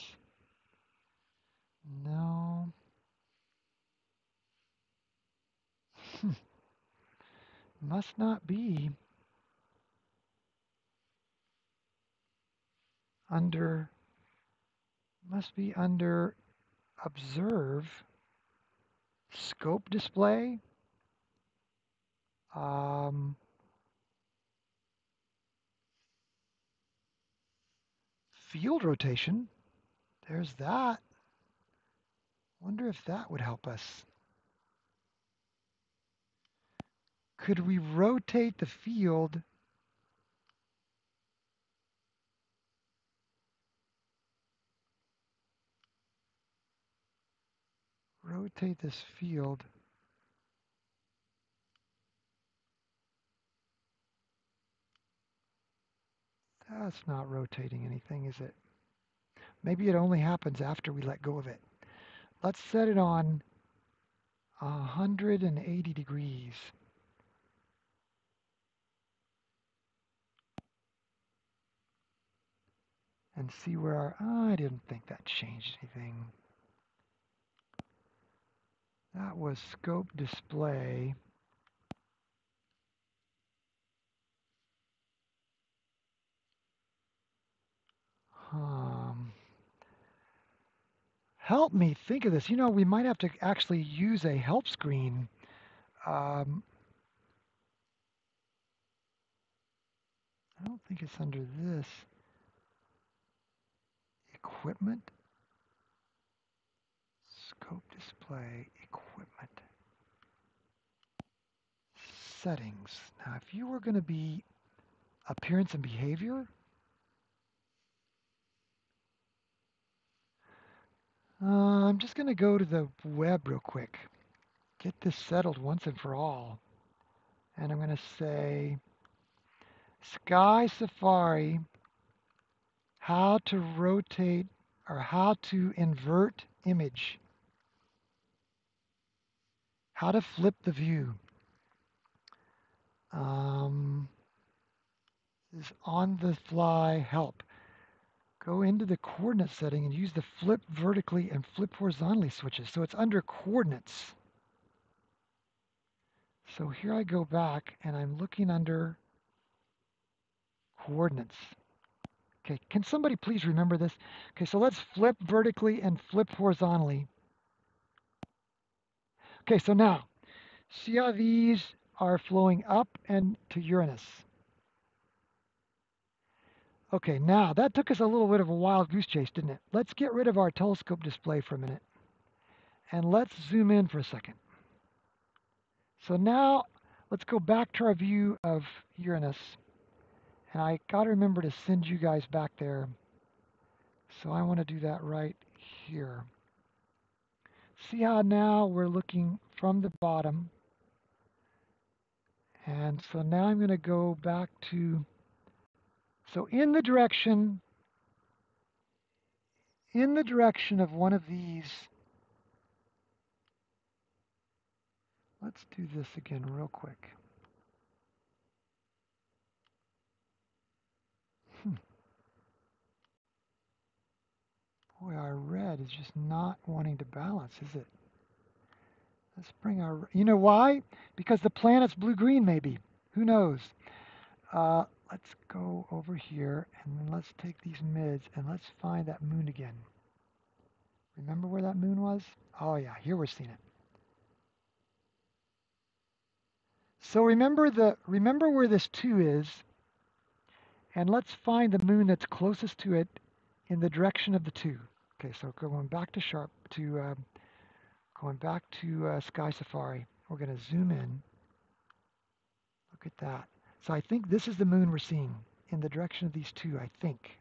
No. Must not be. Under... must be under observe, scope display, um, field rotation. There's that. Wonder if that would help us. Could we rotate the field? Rotate this field. That's not rotating anything, is it? Maybe it only happens after we let go of it. Let's set it on one hundred eighty degrees. And see where our... Oh, I didn't think that changed anything. That was scope display. Um, help me think of this. You know, we might have to actually use a help screen. Um, I don't think it's under this. Equipment. Scope display, equipment, settings. Now, if you were going to be appearance and behavior, uh, I'm just going to go to the web real quick, get this settled once and for all. And I'm going to say Sky Safari, how to rotate or how to invert image. How to flip the view. Um, this is on the fly help. Go into the coordinate setting and use the flip vertically and flip horizontally switches. So it's under coordinates. So here I go back and I'm looking under coordinates. Okay, can somebody please remember this? Okay, so let's flip vertically and flip horizontally. Okay, so now, see how these are flowing up and to Uranus. Okay, now that took us a little bit of a wild goose chase, didn't it? Let's get rid of our telescope display for a minute. And let's zoom in for a second. So now, let's go back to our view of Uranus. And I got to remember to send you guys back there. So I want to do that right here. See how now we're looking from the bottom. And so now I'm going to go back to, so in the direction, in the direction of one of these, Let's do this again real quick. Hmm. Boy, our red is just not wanting to balance, is it? Let's bring our... You know why? Because the planet's blue-green, maybe. Who knows? Uh, let's go over here, and let's take these mids, and let's find that moon again. Remember where that moon was? Oh, yeah. Here we're seeing it. So remember the remember where this two is, and let's find the moon that's closest to it in the direction of the two. Okay, so going back to Sharp to um, going back to uh, Sky Safari, we're going to zoom in. Look at that. So I think this is the moon we're seeing in the direction of these two. I think,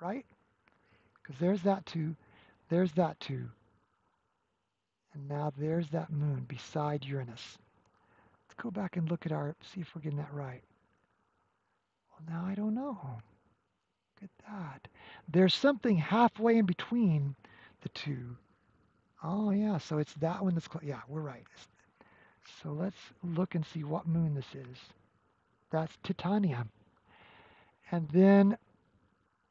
right? Because there's that two, there's that two, and now there's that moon beside Uranus. Let's go back and look at our, see if we're getting that right. Well, now I don't know. Look at that. There's something halfway in between the two. Oh, yeah, so it's that one that's close. Yeah, we're right. So let's look and see what moon this is. That's Titania. And then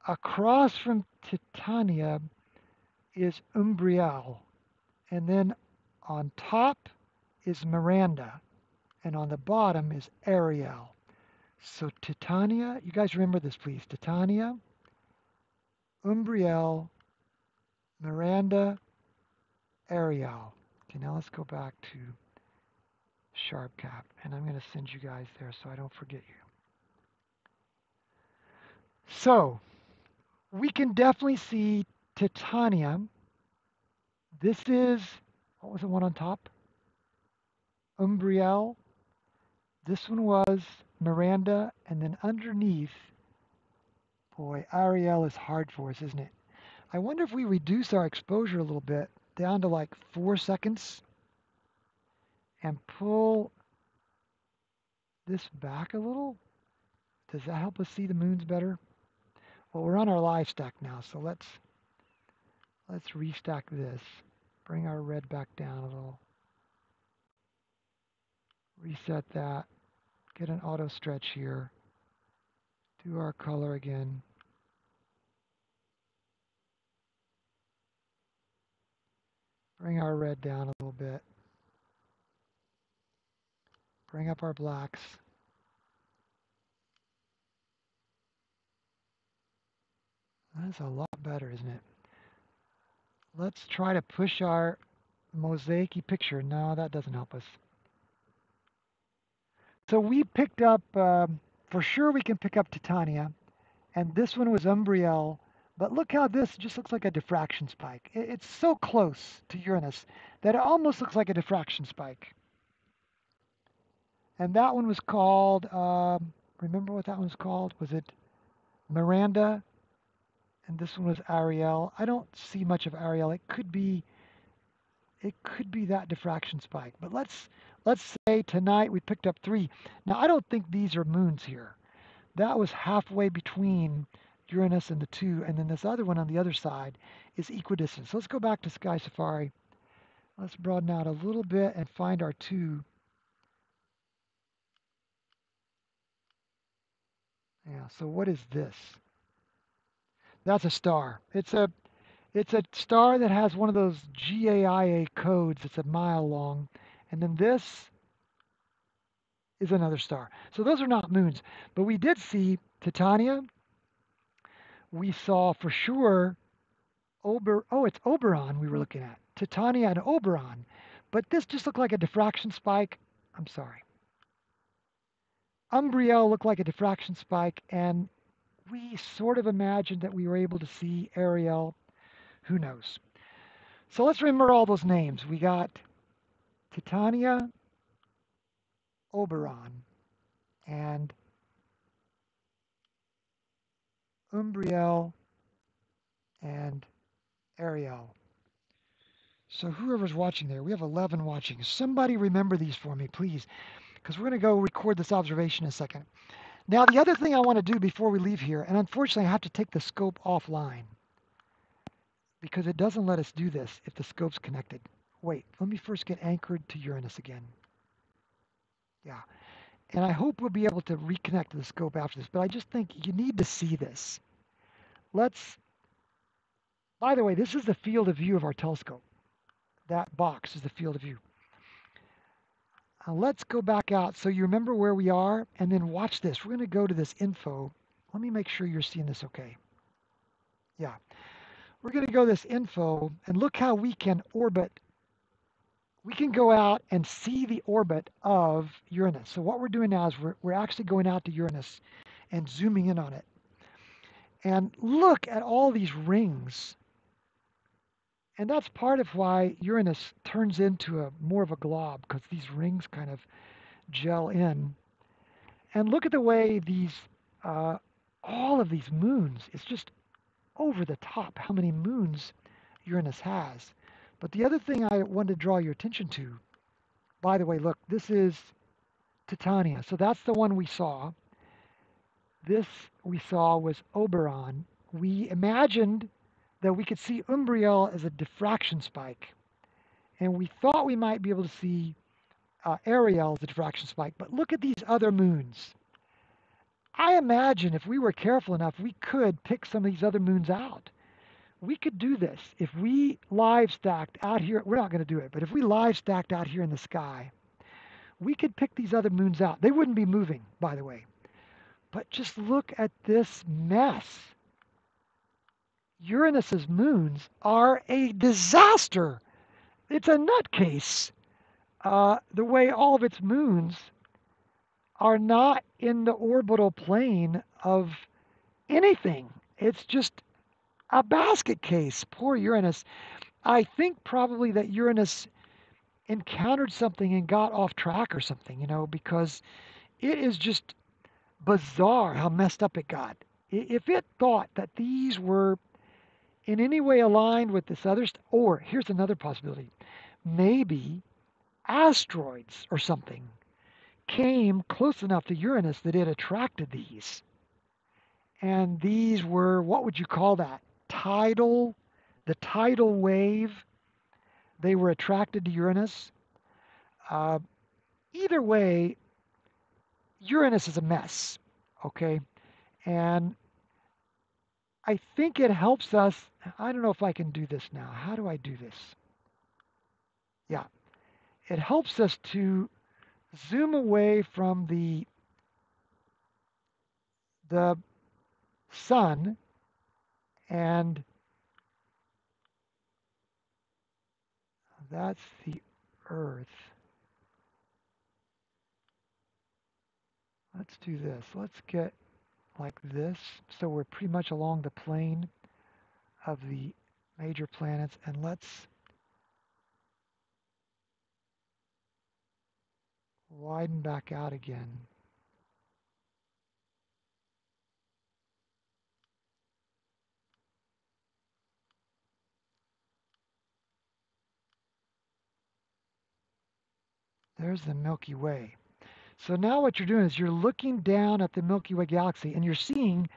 across from Titania is Umbriel. And then on top is Miranda. And on the bottom is Ariel. So Titania, you guys remember this, please. Titania, Umbriel, Miranda, Ariel. Okay, now let's go back to SharpCap. And I'm going to send you guys there so I don't forget you. So we can definitely see Titania. This is, what was the one on top? Umbriel. This one was Miranda, and then underneath, boy, Ariel is hard for us, isn't it? I wonder if we reduce our exposure a little bit, down to like four seconds, and pull this back a little. Does that help us see the moons better? Well, we're on our live stack now, so let's, let's restack this. Bring our red back down a little. Reset that, get an auto stretch here, do our color again. Bring our red down a little bit. Bring up our blacks. That's a lot better, isn't it? Let's try to push our mosaic-y picture. No, that doesn't help us. So we picked up, um, for sure we can pick up Titania, and this one was Umbriel, but look how this just looks like a diffraction spike. It, it's so close to Uranus that it almost looks like a diffraction spike. And that one was called, um, remember what that one was called? Was it Miranda? And this one was Ariel. I don't see much of Ariel. It could be, it could be that diffraction spike, but let's, let's say tonight we picked up three. Now, I don't think these are moons here. That was halfway between Uranus and the two, and then this other one on the other side is equidistant. So let's go back to Sky Safari. Let's broaden out a little bit and find our two. Yeah, so what is this? That's a star. It's a, it's a star that has one of those G A I A codes. It's a mile long. And then this is another star. So those are not moons. But we did see Titania. We saw for sure Ober. Oh, it's Oberon we were looking at. Titania and Oberon. But this just looked like a diffraction spike. I'm sorry. Umbriel looked like a diffraction spike. And we sort of imagined that we were able to see Ariel. Who knows? So let's remember all those names. We got Titania, Oberon, and Umbriel, and Ariel. So whoever's watching there, we have eleven watching. Somebody remember these for me, please, because we're going to go record this observation in a second. Now, the other thing I want to do before we leave here, and unfortunately I have to take the scope offline because it doesn't let us do this if the scope's connected. wait, let me first get anchored to Uranus again. Yeah. And I hope we'll be able to reconnect to the scope after this, but I just think you need to see this. Let's, by the way, this is the field of view of our telescope. That box is the field of view. Uh, let's go back out. So you remember where we are, and then watch this. We're going to go to this info. Let me make sure you're seeing this okay. Yeah. We're going to go to this info, and look how we can orbit. We can go out and see the orbit of Uranus. So what we're doing now is we're, we're actually going out to Uranus and zooming in on it. And look at all these rings. And that's part of why Uranus turns into a more of a glob, because these rings kind of gel in. And look at the way these, uh, all of these moons, it's just over the top how many moons Uranus has. But the other thing I wanted to draw your attention to, by the way, look, this is Titania. So that's the one we saw. This we saw was Oberon. We imagined that we could see Umbriel as a diffraction spike. And we thought we might be able to see uh, Ariel as a diffraction spike. But look at these other moons. I imagine if we were careful enough, we could pick some of these other moons out. We could do this if we live stacked out here. We're not going to do it, but if we live stacked out here in the sky, we could pick these other moons out. They wouldn't be moving, by the way. But just look at this mess. Uranus's moons are a disaster. It's a nutcase. Uh, the way all of its moons are not in the orbital plane of anything. It's just a basket case. Poor Uranus. I think probably that Uranus encountered something and got off track or something, you know, because it is just bizarre how messed up it got. If it thought that these were in any way aligned with this other, st or here's another possibility, maybe asteroids or something came close enough to Uranus that it attracted these. And these were, what would you call that? Tidal, the tidal wave, they were attracted to Uranus. Uh, either way, Uranus is a mess, okay? And I think it helps us. I don't know if I can do this now. How do I do this? Yeah. It helps us to zoom away from the, the sun, and that's the Earth. Let's do this. Let's get like this. So we're pretty much along the plane of the major planets, and let's widen back out again. There's the Milky Way. So now what you're doing is you're looking down at the Milky Way galaxy, and you're seeing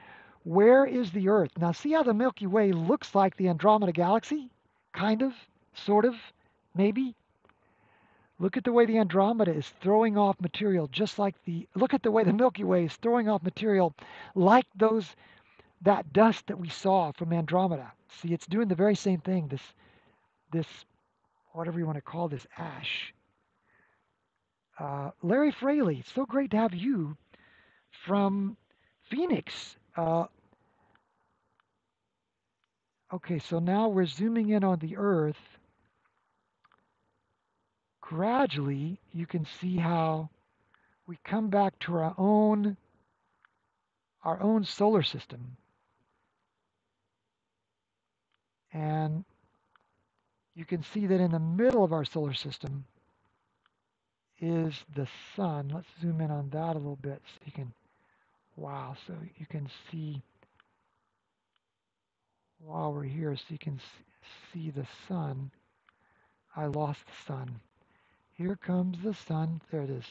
where is the Earth. Now see how the Milky Way looks like the Andromeda Galaxy? Kind of, sort of, maybe. Look at the way the Andromeda is throwing off material just like the, look at the way the Milky Way is throwing off material like those, that dust that we saw from Andromeda. See, it's doing the very same thing, this, this, whatever you want to call this, ash. Uh, Larry Fraley, it's so great to have you from Phoenix. Uh, okay, so now we're zooming in on the Earth. Gradually, you can see how we come back to our own, our own solar system. And you can see that in the middle of our solar system is the sun. Let's zoom in on that a little bit so you can, wow, so you can see while we're here, so you can see the sun. I lost the sun. Here comes the sun. There it is.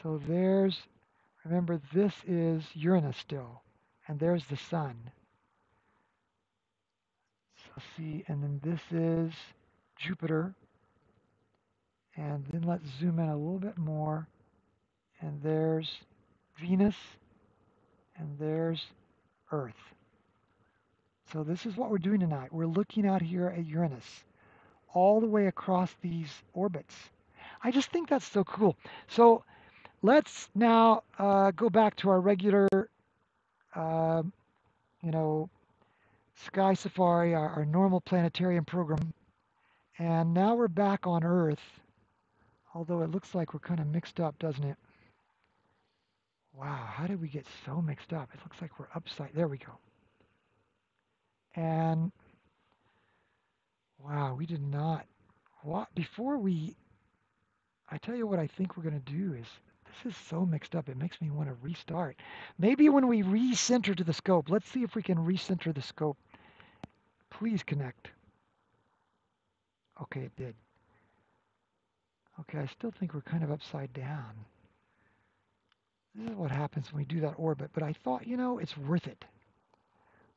So there's, remember, this is Uranus still, and there's the sun. Let's see, and then this is Jupiter. And then let's zoom in a little bit more. And there's Venus. And there's Earth. So this is what we're doing tonight. We're looking out here at Uranus, all the way across these orbits. I just think that's so cool. So let's now uh, go back to our regular, uh, you know, Sky Safari, our, our normal planetarium program. And now we're back on Earth, although it looks like we're kind of mixed up, doesn't it? Wow, how did we get so mixed up? It looks like we're upside, there we go. And wow, we did not, what, before we, I tell you what I think we're gonna do is, this is so mixed up, it makes me wanna restart. Maybe when we recenter to the scope, let's see if we can recenter the scope. Please connect. Okay, it did. Okay, I still think we're kind of upside down. This is what happens when we do that orbit, but I thought, you know, it's worth it.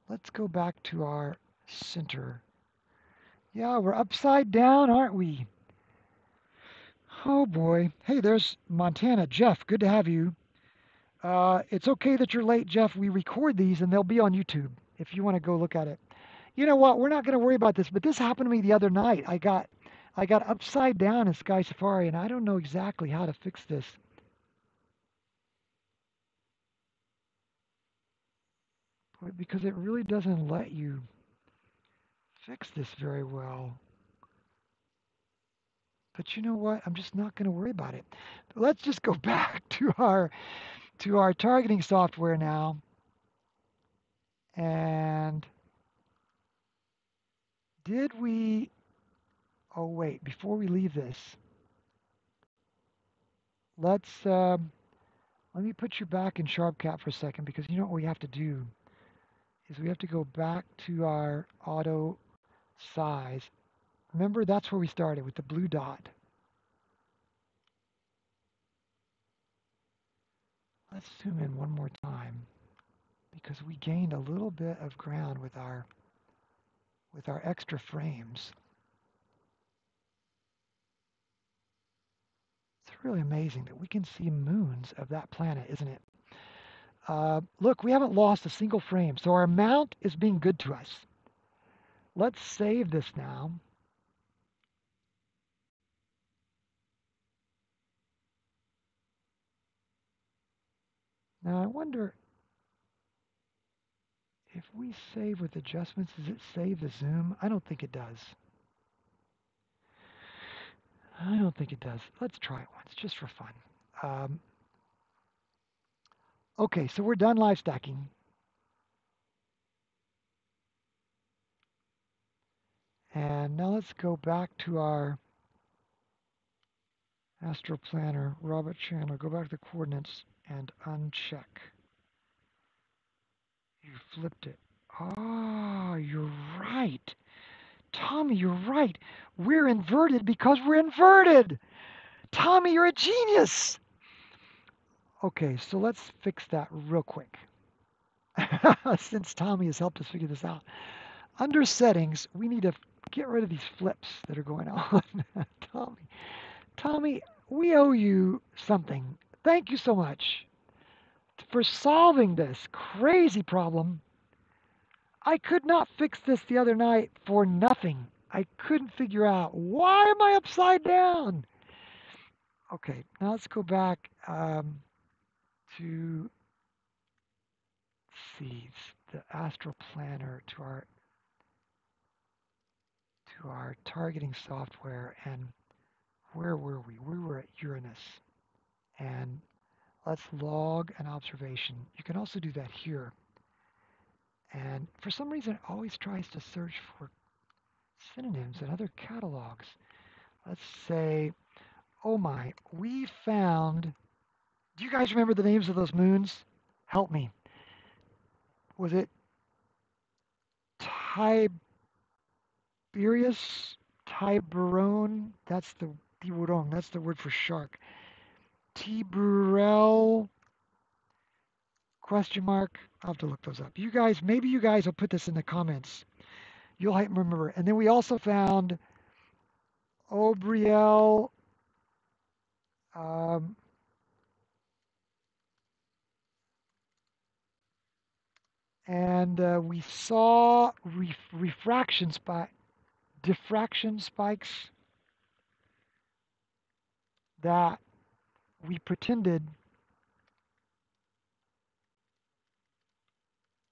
Let's go back to our center. Yeah, we're upside down, aren't we? Oh boy. Hey, there's Montana. Jeff, good to have you. Uh, it's okay that you're late, Jeff. We record these and they'll be on YouTube if you want to go look at it. You know what? We're not going to worry about this, but this happened to me the other night. I got, I got upside down in Sky Safari, and I don't know exactly how to fix this. Because it really doesn't let you fix this very well. But you know what? I'm just not going to worry about it. Let's just go back to our to our targeting software now. And did we... Oh, wait. Before we leave this, let's... Um, let me put you back in SharpCap for a second, because you know what we have to do is we have to go back to our auto size. Remember, that's where we started with the blue dot. Let's zoom in one more time, because we gained a little bit of ground with our with our extra frames. It's really amazing that we can see moons of that planet, isn't it? Uh, look, we haven't lost a single frame, so our amount is being good to us. Let's save this now. Now, I wonder if we save with adjustments, does it save the zoom? I don't think it does. I don't think it does. Let's try it once, just for fun. Um, okay, so we're done live stacking. And now let's go back to our Astro Planner, Robert Chandler. Go back to the coordinates and uncheck. You flipped it. Ah, you're right. Tommy, you're right. We're inverted because we're inverted. Tommy, you're a genius. Okay, so let's fix that real quick. Since Tommy has helped us figure this out. Under settings, we need to get rid of these flips that are going on. Tommy, Tommy, we owe you something. Thank you so much for solving this crazy problem. I could not fix this the other night for nothing. I couldn't figure out, why am I upside down? Okay, now let's go back um, to, let's see, the Astro Planner, to our, to our targeting software, and where were we? We were at Uranus, and let's log an observation. You can also do that here. And for some reason, it always tries to search for synonyms and other catalogs. Let's say, oh my, we found, do you guys remember the names of those moons? Help me. Was it Tiberius, Tiberone? That's the, Tiburón, that's the word for shark. Tiburel? Question mark. I'll have to look those up. You guys, maybe you guys will put this in the comments. You'll remember. And then we also found Obriel. Um, and uh, we saw ref refraction spike, diffraction spikes that we pretended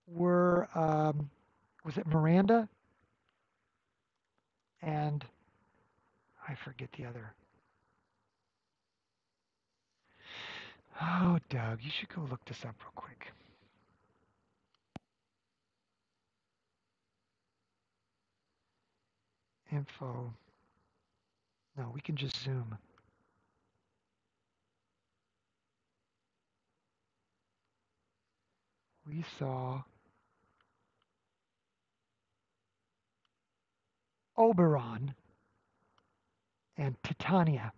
were, um, was it Miranda? And I forget the other. Oh, Doug, you should go look this up real quick. Info. No, we can just zoom. We saw Oberon and Titania.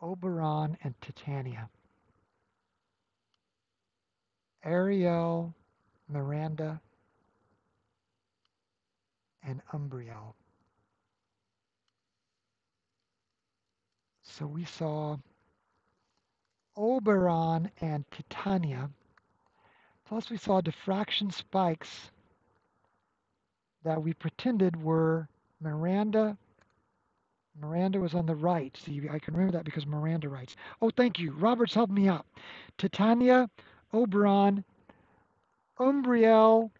Oberon and Titania. Ariel, Miranda, and Umbriel. So we saw Oberon and Titania, plus we saw diffraction spikes that we pretended were Miranda. Miranda was on the right. See, I can remember that because Miranda writes. Oh, thank you. Robert's helped me out. Titania, Oberon, Umbriel,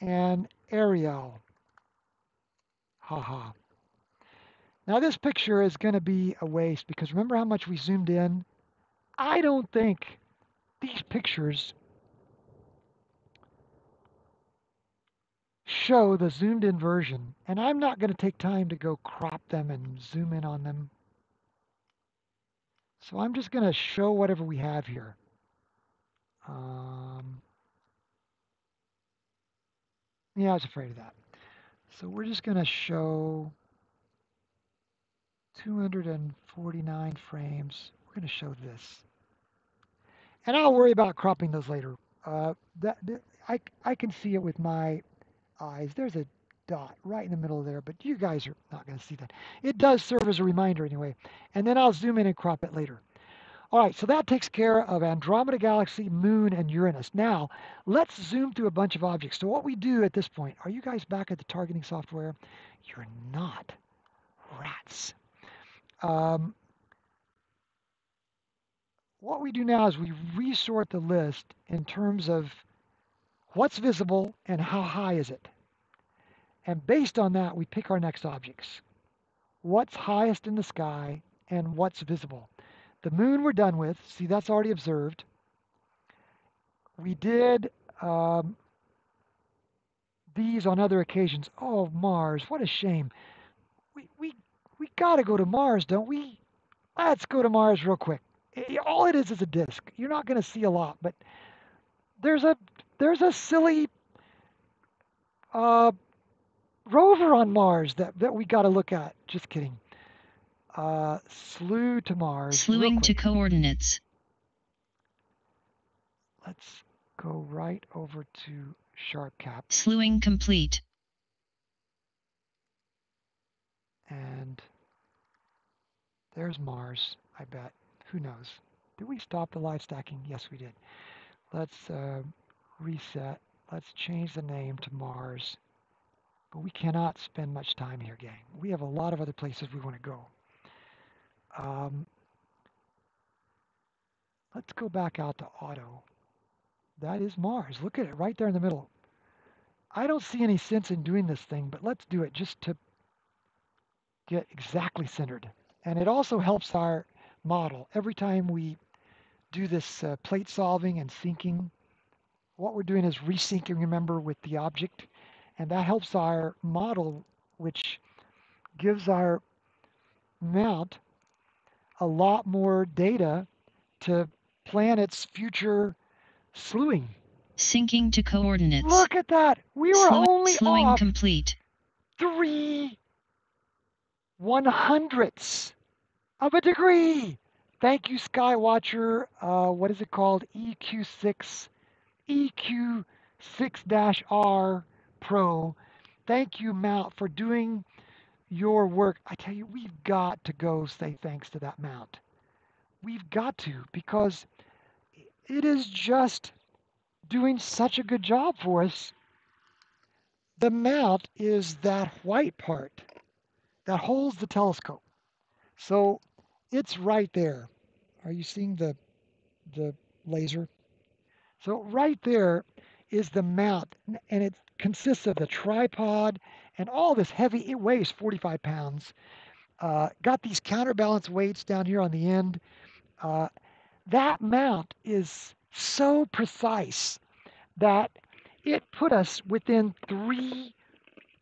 and Ariel. Haha. Now this picture is going to be a waste because remember how much we zoomed in? I don't think these pictures show the zoomed in version, and I'm not going to take time to go crop them and zoom in on them. So I'm just going to show whatever we have here. Um, yeah, I was afraid of that. So we're just going to show two hundred forty-nine frames. We're going to show this. And I'll worry about cropping those later. Uh, that, that I, I can see it with my eyes. There's a dot right in the middle there, but you guys are not going to see that. It does serve as a reminder anyway. And then I'll zoom in and crop it later. All right, so that takes care of Andromeda Galaxy, Moon, and Uranus. Now, let's zoom through a bunch of objects. So what we do at this point, are you guys back at the targeting software? You're not. Rats. Um, what we do now is we resort the list in terms of what's visible and how high is it. And based on that, we pick our next objects. What's highest in the sky and what's visible. The moon we're done with. See, that's already observed. We did um, these on other occasions. Oh, Mars, what a shame. We, we We gotta go to Mars, don't we? Let's go to Mars real quick. It, all it is is a disk. You're not gonna see a lot, but there's a there's a silly uh, rover on Mars that that we gotta look at. Just kidding. Uh, slew to Mars. Slewing to coordinates. Let's go right over to SharpCap. Slewing complete. And there's Mars, I bet. Who knows? Did we stop the live stacking? Yes, we did. Let's uh, reset. Let's change the name to Mars. But we cannot spend much time here, gang. We have a lot of other places we want to go. Um, let's go back out to auto. That is Mars. Look at it right there in the middle. I don't see any sense in doing this thing, but let's do it just to get exactly centered. And it also helps our model. Every time we do this uh, plate solving and syncing, what we're doing is resyncing, remember, with the object. And that helps our model, which gives our mount a lot more data to plan its future slewing. Syncing to coordinates. Look at that. We were Slew only slewing off complete. Three one hundredths of a degree. Thank you, Skywatcher. Uh, what is it called? E Q six, E Q E Q six R Pro. Thank you, Mount, for doing your work. I tell you, we've got to go say thanks to that Mount. We've got to, because it is just doing such a good job for us. The Mount is that white part that holds the telescope. So it's right there. Are you seeing the, the laser? So right there is the Mount, and it consists of the tripod and all this heavy. It weighs forty-five pounds. Uh, got these counterbalance weights down here on the end. Uh, that Mount is so precise that it put us within three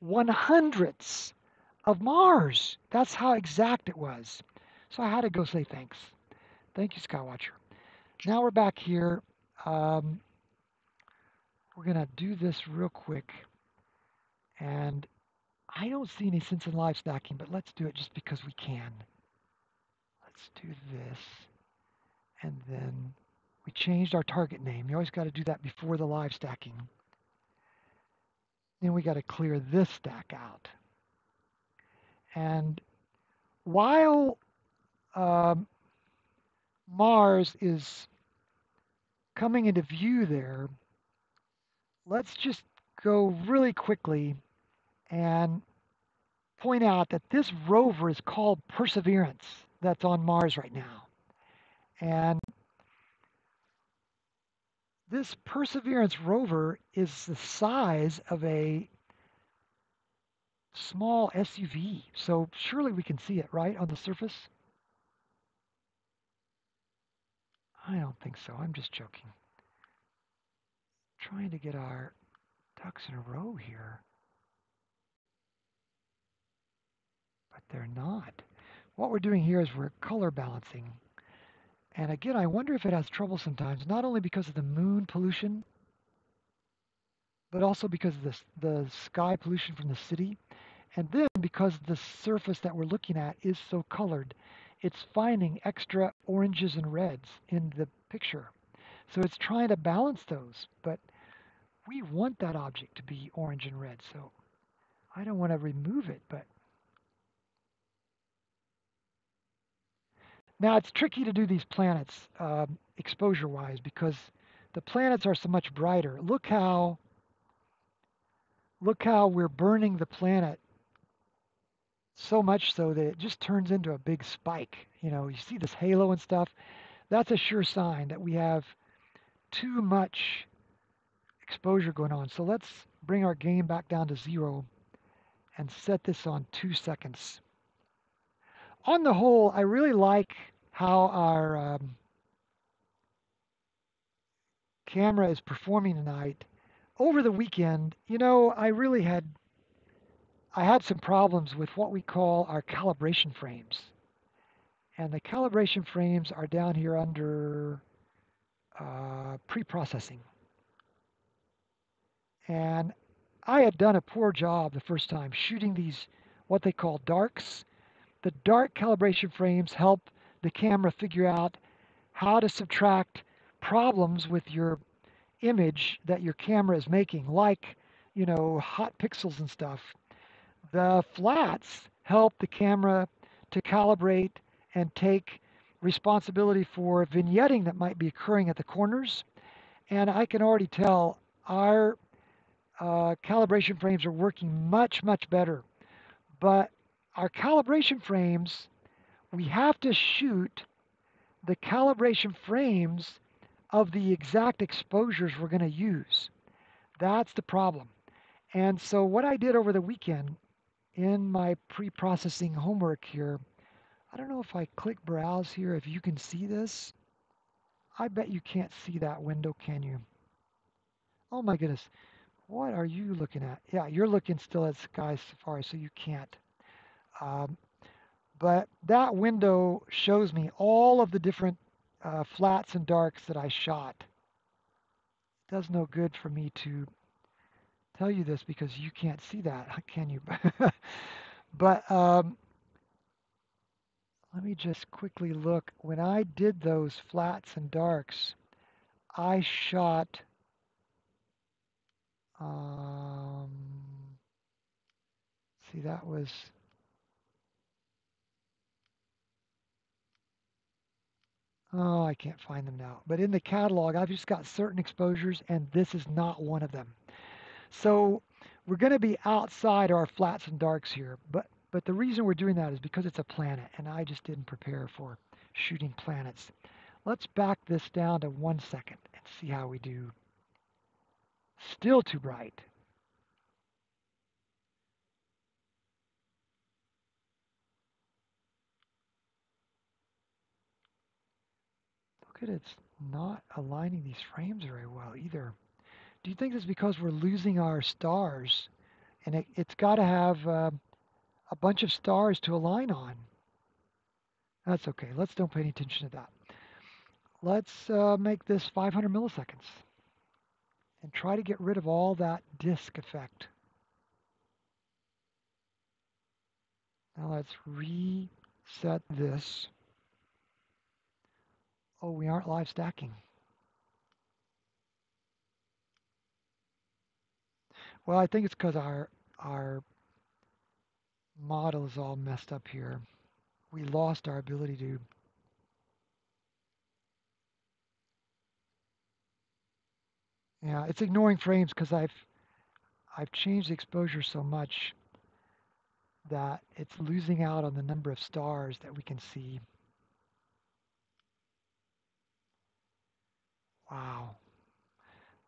one hundredths of Mars. That's how exact it was. So I had to go say thanks. Thank you, Skywatcher. Now we're back here. Um, we're going to do this real quick. And I don't see any sense in live stacking, but let's do it just because we can. Let's do this. And then we changed our target name. You always got to do that before the live stacking. Then we got to clear this stack out. And while um, Mars is coming into view there, let's just go really quickly and point out that this rover is called Perseverance that's on Mars right now. And this Perseverance rover is the size of a small S U V. So surely we can see it, right, on the surface? I don't think so. I'm just joking. I'm trying to get our ducks in a row here. But they're not. What we're doing here is we're color balancing. And again, I wonder if it has trouble sometimes, not only because of the moon pollution, but also because of the, the sky pollution from the city. And then because the surface that we're looking at is so colored, it's finding extra oranges and reds in the picture. So it's trying to balance those, but we want that object to be orange and red. So I don't want to remove it, but. Now it's tricky to do these planets um, exposure wise, because the planets are so much brighter. Look how, look how we're burning the planet. So much so that it just turns into a big spike. You know, you see this halo and stuff. That's a sure sign that we have too much exposure going on. So let's bring our gain back down to zero and set this on two seconds. On the whole, I really like how our um, camera is performing tonight. Over the weekend, you know, I really had I had some problems with what we call our calibration frames. And the calibration frames are down here under uh, pre-processing. And I had done a poor job the first time shooting these, what they call darks. The dark calibration frames help the camera figure out how to subtract problems with your image that your camera is making, like, you know, hot pixels and stuff. The flats help the camera to calibrate and take responsibility for vignetting that might be occurring at the corners. And I can already tell our uh, calibration frames are working much, much better. But our calibration frames, we have to shoot the calibration frames of the exact exposures we're going to use. That's the problem. And so what I did over the weekend, in my pre-processing homework here, I don't know if I click browse here, if you can see this. I bet you can't see that window, can you? Oh my goodness, what are you looking at? Yeah, you're looking still at Sky Safari, so you can't. Um, but that window shows me all of the different uh, flats and darks that I shot. It does no good for me to tell you this because you can't see that, can you? But um, let me just quickly look. When I did those flats and darks, I shot Um, see, that was oh, I can't find them now. But in the catalog, I've just got certain exposures, and this is not one of them. So we're going to be outside our flats and darks here. But, but the reason we're doing that is because it's a planet, and I just didn't prepare for shooting planets. Let's back this down to one second and see how we do. Still too bright. It's not aligning these frames very well either. Do you think it's because we're losing our stars, and it, it's got to have uh, a bunch of stars to align on? That's okay. Let's don't pay any attention to that. Let's uh, make this five hundred milliseconds and try to get rid of all that disk effect. Now let's reset this. Oh, we aren't live stacking. Well, I think it's because our, our model is all messed up here. We lost our ability to... Yeah, it's ignoring frames because I've, I've changed the exposure so much that it's losing out on the number of stars that we can see. Wow.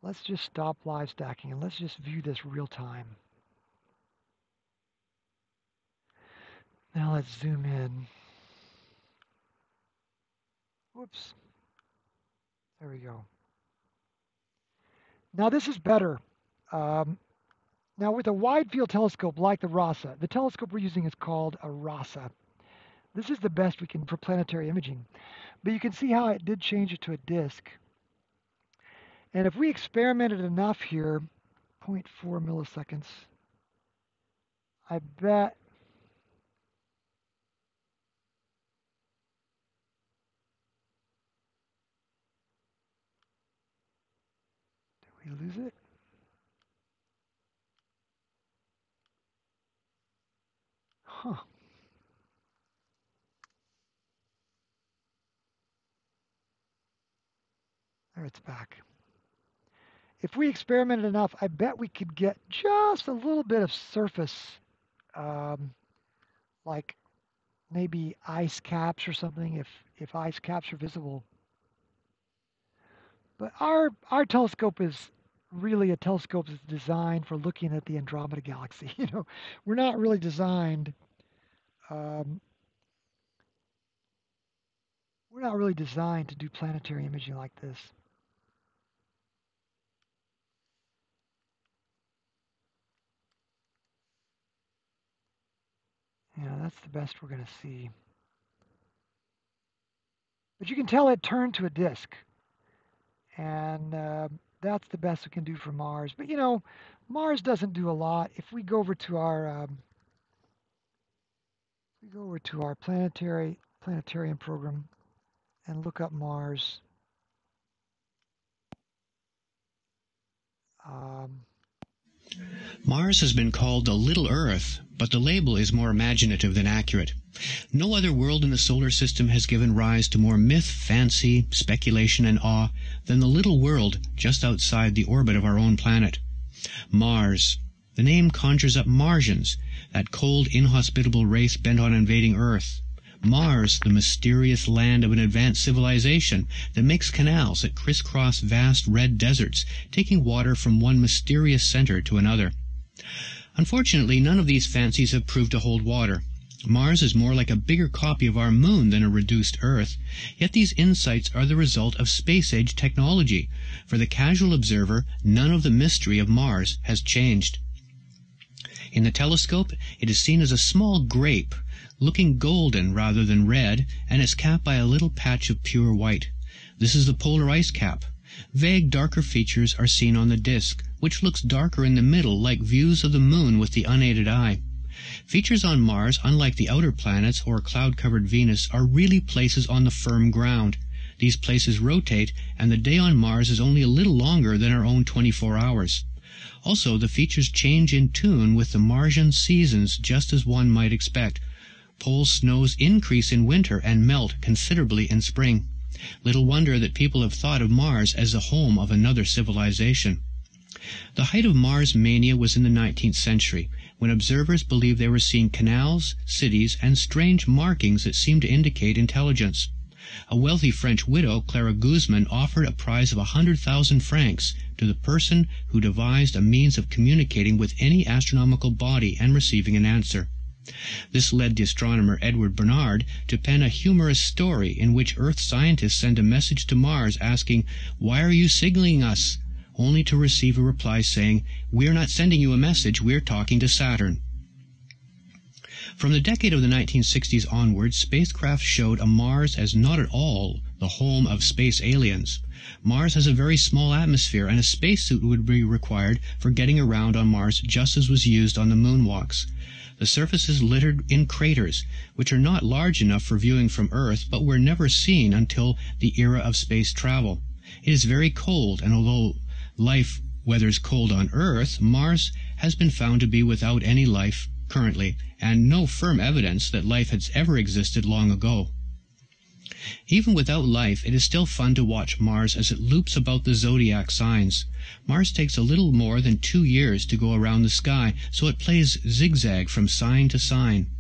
Let's just stop live stacking and let's just view this real time. Now let's zoom in. Whoops. There we go. Now this is better. Um, now with a wide field telescope like the RASA, the telescope we're using is called a RASA. This is the best we can for planetary imaging. But you can see how it did change it to a disk. And if we experimented enough here, zero point four milliseconds, I bet did we lose it? Huh. There, it's back. If we experimented enough, I bet we could get just a little bit of surface, um, like maybe ice caps or something, if, if ice caps are visible. But our, our telescope is really a telescope that's designed for looking at the Andromeda Galaxy. You know, we're not really designed, um, we're not really designed to do planetary imaging like this. Yeah, that's the best we're going to see. But you can tell it turned to a disk. And uh, that's the best we can do for Mars. But, you know, Mars doesn't do a lot. If we go over to our um, we go over to our planetary planetarium program and look up Mars. Um, Mars has been called the Little Earth, but the label is more imaginative than accurate. No other world in the solar system has given rise to more myth, fancy, speculation, and awe than the little world just outside the orbit of our own planet. Mars. The name conjures up Martians, that cold, inhospitable race bent on invading Earth. Mars, the mysterious land of an advanced civilization that makes canals that crisscross vast red deserts, taking water from one mysterious center to another. Unfortunately, none of these fancies have proved to hold water. Mars is more like a bigger copy of our moon than a reduced Earth, yet these insights are the result of space-age technology. For the casual observer, none of the mystery of Mars has changed. In the telescope, it is seen as a small grape, looking golden rather than red, and is capped by a little patch of pure white. This is the polar ice cap. Vague, darker features are seen on the disk, which looks darker in the middle, like views of the moon with the unaided eye. Features on Mars, unlike the outer planets or cloud-covered Venus, are really places on the firm ground. These places rotate, and the day on Mars is only a little longer than our own twenty-four hours. Also, the features change in tune with the Martian seasons, just as one might expect. Pole snows increase in winter and melt considerably in spring. Little wonder that people have thought of Mars as the home of another civilization. The height of Mars mania was in the nineteenth century, when observers believed they were seeing canals, cities, and strange markings that seemed to indicate intelligence. A wealthy French widow, Clara Guzman, offered a prize of a hundred thousand francs to the person who devised a means of communicating with any astronomical body and receiving an answer. This led the astronomer Edward Barnard to pen a humorous story in which Earth scientists send a message to Mars asking, "Why are you signaling us?" only to receive a reply saying, "We're not sending you a message, we're talking to Saturn." From the decade of the nineteen sixties onwards, spacecraft showed a Mars as not at all the home of space aliens. Mars has a very small atmosphere, and a spacesuit would be required for getting around on Mars, just as was used on the moonwalks. The surface is littered in craters, which are not large enough for viewing from Earth, but were never seen until the era of space travel. It is very cold, and although life weathers cold on Earth, Mars has been found to be without any life currently, and no firm evidence that life has ever existed long ago. Even without life, it is still fun to watch Mars as it loops about the zodiac signs. Mars takes a little more than two years to go around the sky, so it plays zigzag from sign to sign.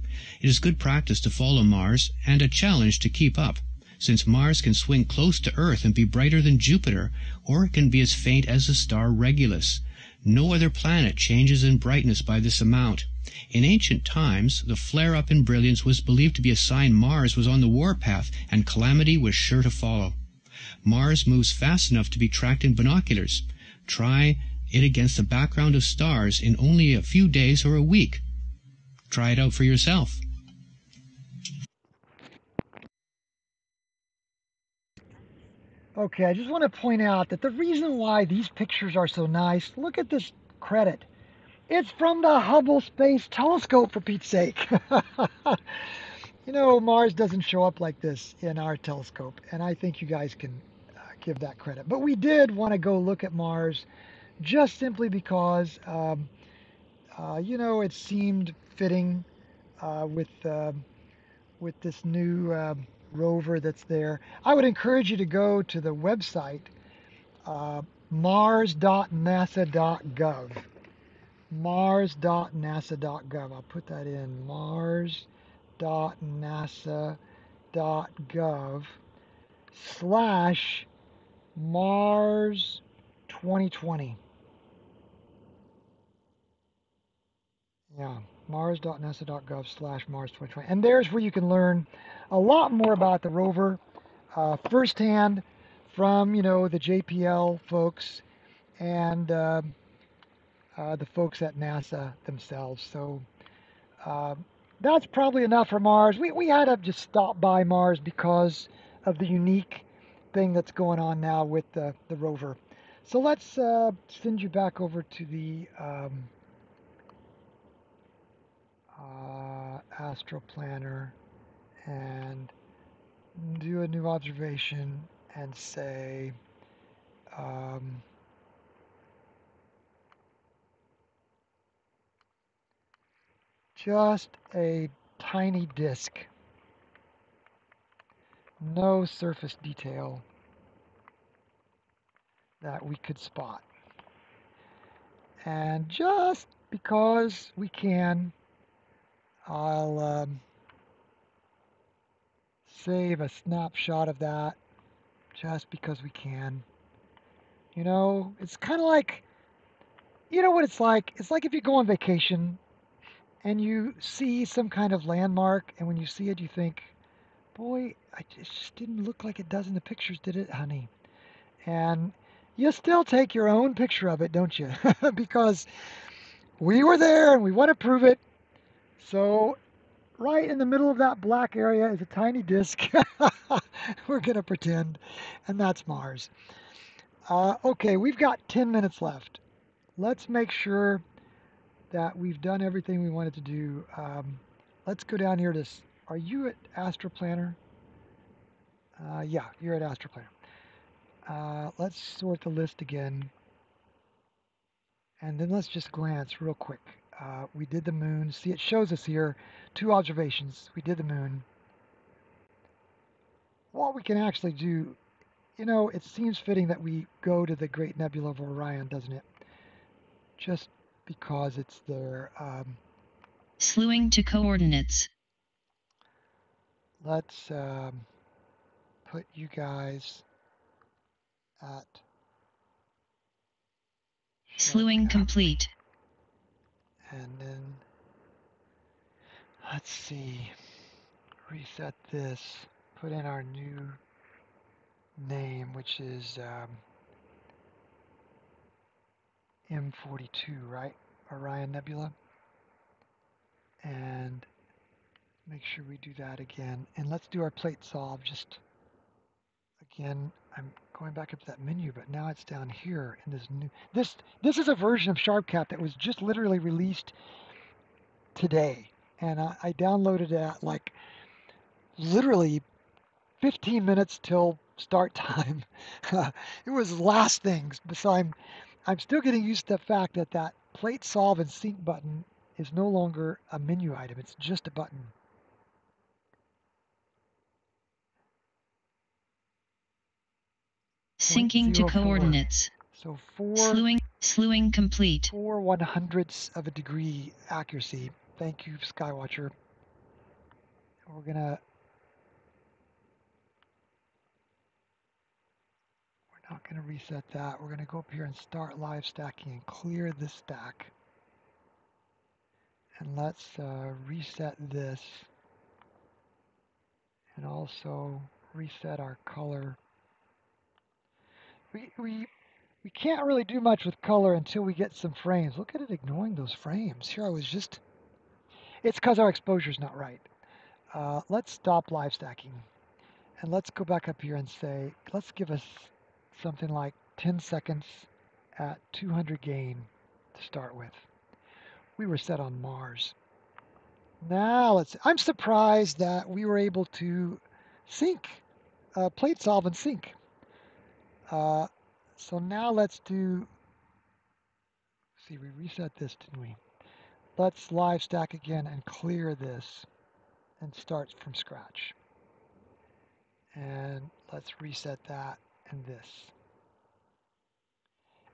It is good practice to follow Mars, and a challenge to keep up, since Mars can swing close to Earth and be brighter than Jupiter, or it can be as faint as the star Regulus. No other planet changes in brightness by this amount. In ancient times, the flare-up in brilliance was believed to be a sign Mars was on the warpath, and calamity was sure to follow. Mars moves fast enough to be tracked in binoculars. Try it against the background of stars in only a few days or a week. Try it out for yourself. Okay, I just want to point out that the reason why these pictures are so nice, look at this credit. It's from the Hubble Space Telescope, for Pete's sake. You know, Mars doesn't show up like this in our telescope, and I think you guys can uh, give that credit. But we did want to go look at Mars just simply because, um, uh, you know, it seemed fitting uh, with, uh, with this new uh, rover that's there. I would encourage you to go to the website, uh, mars dot nasa dot gov. mars dot nasa dot gov. I'll put that in, mars dot nasa dot gov slash mars twenty twenty. Yeah, mars dot nasa dot gov slash mars twenty twenty. And there's where you can learn a lot more about the rover uh, firsthand from, you know, the J P L folks and uh, Uh, the folks at NASA themselves. So uh, that's probably enough for Mars. We, we had to just stop by Mars because of the unique thing that's going on now with the, the rover. So let's uh, send you back over to the um, uh, Astro Planner and do a new observation and say, um, just a tiny disc, no surface detail that we could spot. And just because we can, I'll um, save a snapshot of that, just because we can. You know, it's kind of like, you know what it's like? It's like if you go on vacation and you see some kind of landmark, and when you see it, you think, boy, I just, it just didn't look like it does in the pictures, did it, honey? And you still take your own picture of it, don't you? Because we were there, and we want to prove it. So right in the middle of that black area is a tiny disk. We're going to pretend, and that's Mars. Uh, okay, we've got ten minutes left. Let's make sure that we've done everything we wanted to do. Um, let's go down here to, are you at Astro Planner? Uh, yeah, you're at Astro Planner. Uh, let's sort the list again And then let's just glance real quick. Uh, we did the moon. See, it shows us here two observations. We did the moon. What we can actually do, you know, it seems fitting that we go to the Great Nebula of Orion, doesn't it? Just because it's there. Um, Slewing to coordinates. Let's um, put you guys at... Slewing complete. And then, let's see, reset this, put in our new name, which is um, M forty-two, right? Orion Nebula. And make sure we do that again. And let's do our plate solve. Just, again, I'm going back up to that menu, but now it's down here in this new, this this is a version of SharpCap that was just literally released today, and I, I downloaded it at like literally fifteen minutes till start time. It was last things, so I'm I'm still getting used to the fact that that plate solve and sync button is no longer a menu item, it's just a button. Syncing to coordinates. So four slewing, slewing complete. Four one hundredths of a degree accuracy. Thank you, Skywatcher. We're gonna. We're not gonna reset that. We're gonna go up here and start live stacking and clear this stack. And let's uh, reset this. And also reset our color. We, we, we can't really do much with color until we get some frames. Look at it ignoring those frames. Here I was just... It's because our exposure's not right. Uh, let's stop live stacking. And let's go back up here and say, let's give us something like ten seconds at two hundred gain to start with. We were set on Mars. Now let's... I'm surprised that we were able to sync, uh, plate solve and sync. Uh, so now let's do, see, we reset this, didn't we? Let's live stack again and clear this and start from scratch. And let's reset that and this.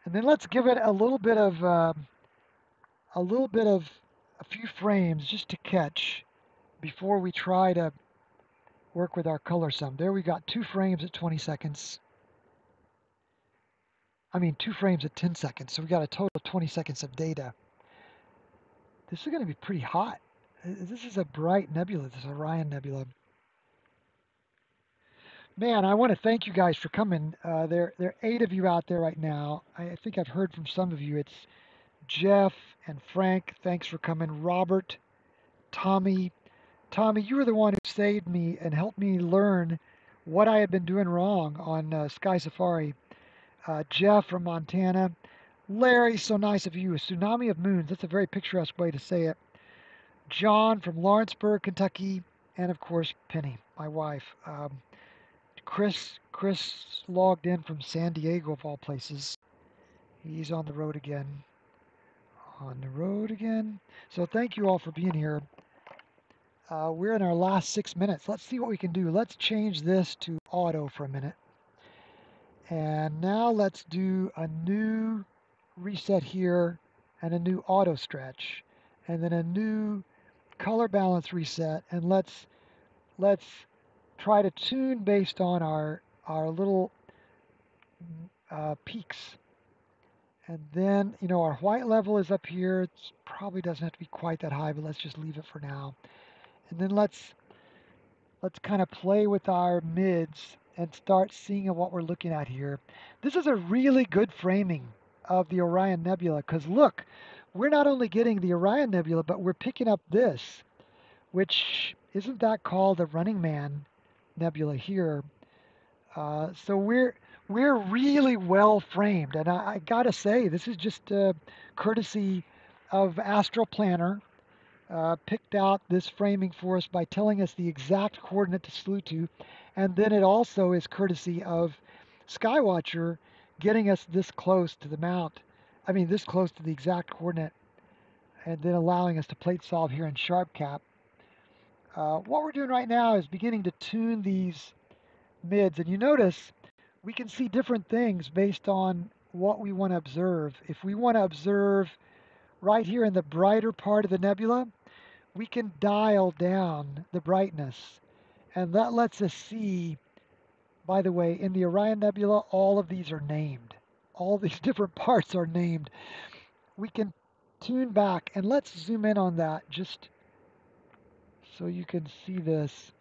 And then let's give it a little bit of, um, a little bit of a few frames just to catch before we try to work with our color sum. There we got two frames at twenty seconds. I mean, two frames at ten seconds, so we got a total of twenty seconds of data. This is going to be pretty hot. This is a bright nebula, this Orion Nebula. Man, I want to thank you guys for coming. Uh, there, there are eight of you out there right now. I think I've heard from some of you. It's Jeff and Frank, thanks for coming. Robert, Tommy. Tommy, you were the one who saved me and helped me learn what I had been doing wrong on uh, Sky Safari. Uh, Jeff from Montana. Larry, so nice of you. A tsunami of moons. That's a very picturesque way to say it. John from Lawrenceburg, Kentucky. And, of course, Penny, my wife. Um, Chris, Chris logged in from San Diego, of all places. He's on the road again. On the road again. So thank you all for being here. Uh, we're in our last six minutes. Let's see what we can do. Let's change this to auto for a minute. And now let's do a new reset here and a new auto stretch and then a new color balance reset, and let's let's try to tune based on our our little uh, peaks. And then, you know, our white level is up here. It probably doesn't have to be quite that high, but let's just leave it for now. And then let's let's kind of play with our mids and start seeing what we're looking at here. This is a really good framing of the Orion Nebula, because look, we're not only getting the Orion Nebula, but we're picking up this, which isn't that called the Running Man Nebula here. Uh, so we're we're really well framed, and I, I gotta say, this is just uh, courtesy of Astro Planner. Uh, picked out this framing for us by telling us the exact coordinate to slew to, and then it also is courtesy of Skywatcher getting us this close to the mount I mean this close to the exact coordinate, and then allowing us to plate solve here in SharpCap. Uh, what we're doing right now is beginning to tune these mids, and you notice we can see different things based on what we want to observe. If we want to observe right here in the brighter part of the nebula, we can dial down the brightness, and that lets us see, by the way, in the Orion Nebula, all of these are named. All these different parts are named. We can tune back, and let's zoom in on that just so you can see this.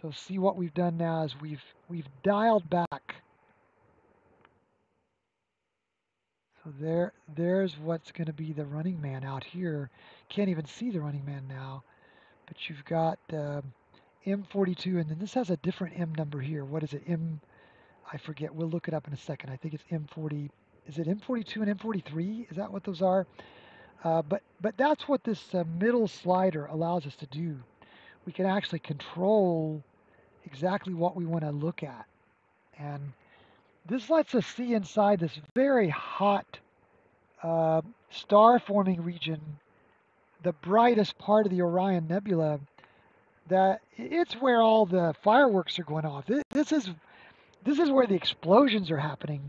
So see what we've done now is we've we've dialed back. So there there's what's going to be the running man out here. Can't even see the running man now, but you've got uh, M forty-two, and then this has a different M number here. What is it? M, I forget. We'll look it up in a second. I think it's M forty. Is it M forty-two and M forty-three? Is that what those are? Uh, but but that's what this uh, middle slider allows us to do. We can actually control exactly what we want to look at, and this lets us see inside this very hot uh, star-forming region, the brightest part of the Orion Nebula. That it's where all the fireworks are going off. This, this is this is where the explosions are happening.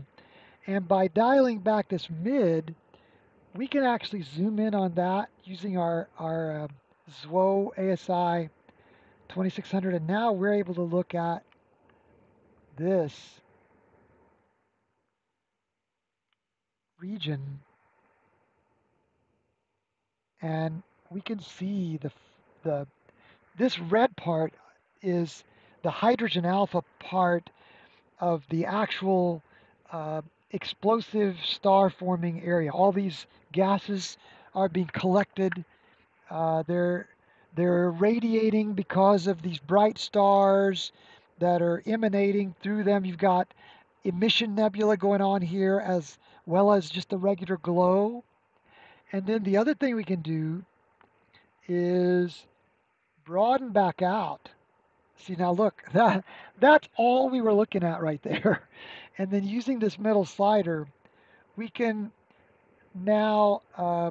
And by dialing back this mid, we can actually zoom in on that using our, our uh, Z W O A S I twenty-six hundred. And now we're able to look at this region. And we can see the, the this red part is the hydrogen alpha part of the actual uh, explosive star forming area. All these gases are being collected. Uh, they're, they're radiating because of these bright stars that are emanating through them. You've got emission nebula going on here as well as just the regular glow. And then the other thing we can do is broaden back out. See, now look, that that's all we were looking at right there. And then using this middle slider, we can now uh,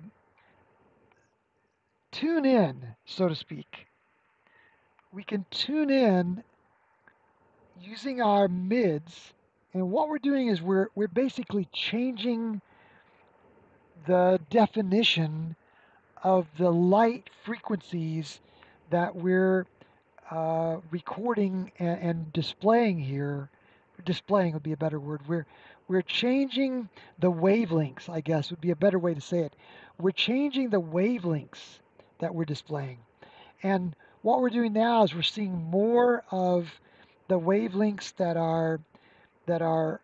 tune in, so to speak. We can tune in using our mids. And what we're doing is we're, we're basically changing the definition of the light frequencies that we're uh, recording and, and displaying here. Displaying would be a better word. We're, we're changing the wavelengths, I guess, would be a better way to say it. We're changing the wavelengths that we're displaying. And what we're doing now is we're seeing more of the wavelengths that are, that are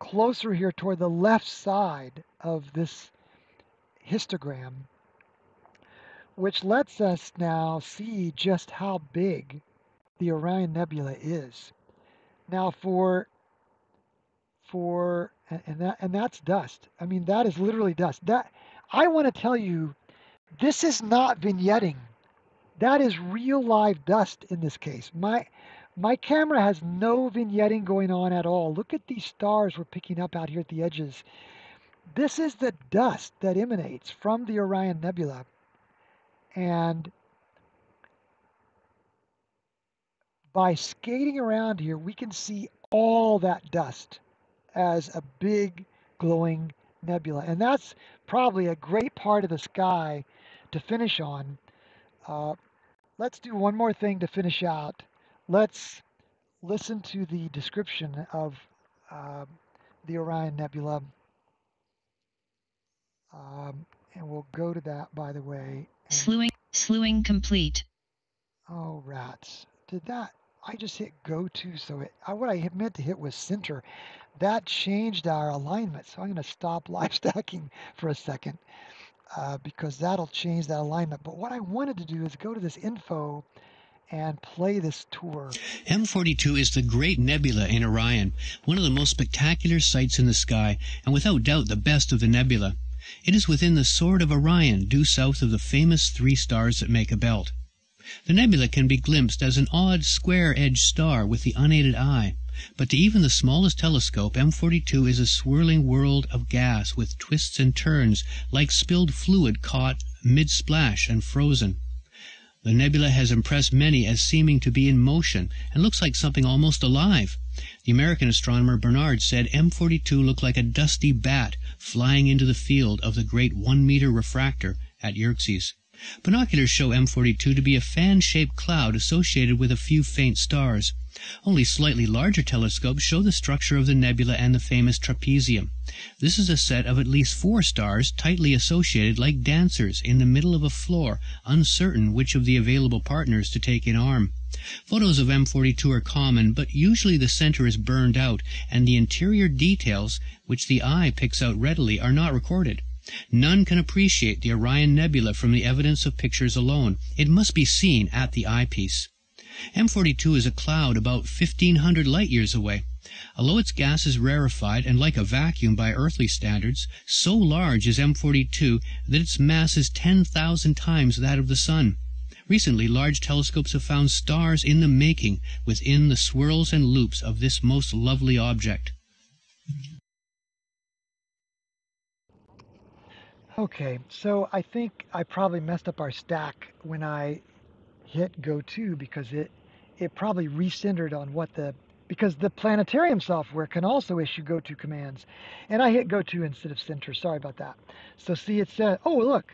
closer here toward the left side of this histogram, which lets us now see just how big the Orion Nebula is. Now for, for and, that, and that's dust. I mean, that is literally dust. That, I want to tell you, this is not vignetting. That is real live dust in this case. My, my camera has no vignetting going on at all. Look at these stars we're picking up out here at the edges. This is the dust that emanates from the Orion Nebula. And by skating around here, we can see all that dust as a big glowing nebula. And that's probably a great part of the sky to finish on. Uh, let's do one more thing to finish out. Let's listen to the description of uh, the Orion Nebula. Um, and we'll go to that, by the way. Slewing, slewing complete. Oh, rats. Did that? I just hit go to, so it, I, what I had meant to hit was center. That changed our alignment, so I'm going to stop live stacking for a second uh, because that'll change that alignment. But what I wanted to do is go to this info and play this tour. M forty-two is the great nebula in Orion, one of the most spectacular sights in the sky, and without doubt the best of the nebula. It is within the sword of Orion, due south of the famous three stars that make a belt. The nebula can be glimpsed as an odd square-edged star with the unaided eye, But to even the smallest telescope, M forty-two is a swirling world of gas with twists and turns, like spilled fluid caught mid-splash and frozen. The nebula has impressed many as seeming to be in motion, and looks like something almost alive. The American astronomer Bernard said M forty-two looked like a dusty bat flying into the field of the great one-meter refractor at Yerkes. Binoculars show M forty-two to be a fan-shaped cloud associated with a few faint stars. Only slightly larger telescopes show the structure of the nebula and the famous trapezium. This is a set of at least four stars tightly associated like dancers in the middle of a floor, uncertain which of the available partners to take in arm. Photos of M forty-two are common, but usually the center is burned out, and the interior details, which the eye picks out readily, are not recorded. None can appreciate the Orion Nebula from the evidence of pictures alone. It must be seen at the eyepiece. M forty-two is a cloud about fifteen hundred light-years away. Although its gas is rarefied and like a vacuum by earthly standards, so large is M forty-two that its mass is ten thousand times that of the Sun. Recently, large telescopes have found stars in the making within the swirls and loops of this most lovely object. Okay, so I think I probably messed up our stack when I hit go to, because it it probably recentered on what the, because the planetarium software can also issue go to commands, and I hit go to instead of center. Sorry about that. So see, it said, oh look,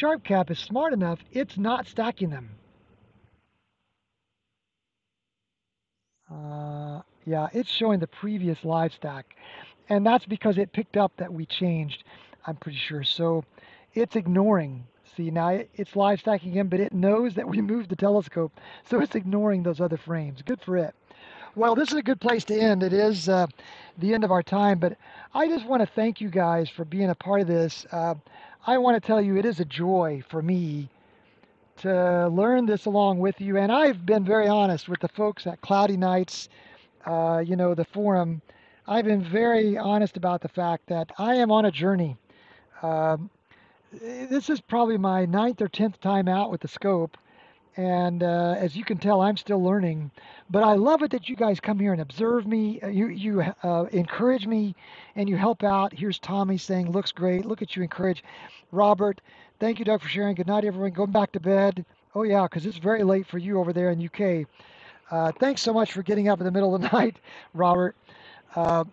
SharpCap is smart enough, it's not stacking them. Uh, yeah, it's showing the previous live stack, and that's because it picked up that we changed. I'm pretty sure. So it's ignoring. See, now it's live stacking again, but it knows that we moved the telescope, so it's ignoring those other frames. Good for it. Well, this is a good place to end. It is uh, the end of our time, but I just want to thank you guys for being a part of this. Uh, I want to tell you it is a joy for me to learn this along with you, and I've been very honest with the folks at Cloudy Nights, uh, you know, the forum. I've been very honest about the fact that I am on a journey. Um, this is probably my ninth or tenth time out with the scope, and uh, as you can tell, I'm still learning, but I love it that you guys come here and observe me, you, you uh, encourage me, and you help out. Here's Tommy saying, looks great, look at you, encourage. Robert, thank you, Doug, for sharing. Good night, everyone, going back to bed. Oh yeah, because it's very late for you over there in U K. Uh, thanks so much for getting up in the middle of the night, Robert. Uh,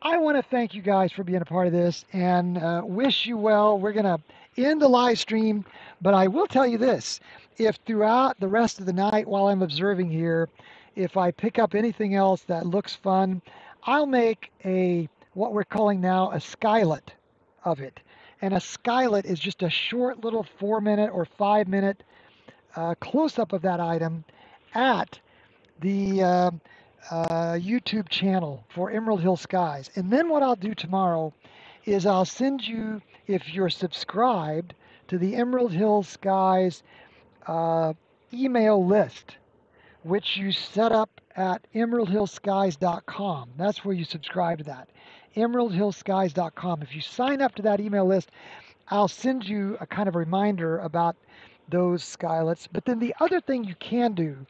I want to thank you guys for being a part of this, and uh, wish you well. We're going to end the live stream, but I will tell you this. If throughout the rest of the night while I'm observing here, if I pick up anything else that looks fun, I'll make a, what we're calling now, a skylet of it. And a skylet is just a short little four minute or five minute uh, close-up of that item at the uh, Uh, YouTube channel for Emerald Hill Skies. And then what I'll do tomorrow is I'll send you, if you're subscribed to the Emerald Hill Skies uh, email list, which you set up at emerald hill skies dot com. That's where you subscribe to that, emerald hill skies dot com. If you sign up to that email list, I'll send you a kind of reminder about those skylets. But then the other thing you can do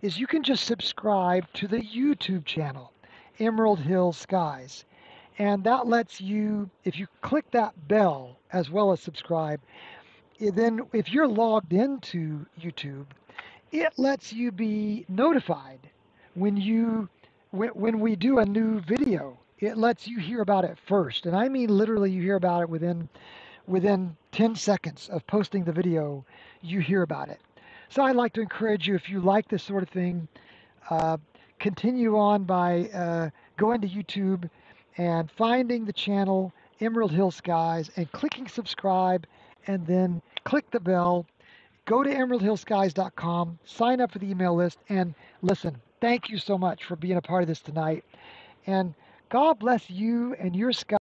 is you can just subscribe to the YouTube channel, Emerald Hill Skies. And that lets you, if you click that bell as well as subscribe, then if you're logged into YouTube, it lets you be notified when, you, when, when we do a new video. It lets you hear about it first. And I mean literally you hear about it within, within ten seconds of posting the video, you hear about it. So I'd like to encourage you, if you like this sort of thing, uh, continue on by uh, going to YouTube and finding the channel Emerald Hill Skies and clicking subscribe, and then click the bell, go to emerald hill skies dot com, sign up for the email list, and listen, thank you so much for being a part of this tonight. And God bless you and your skies.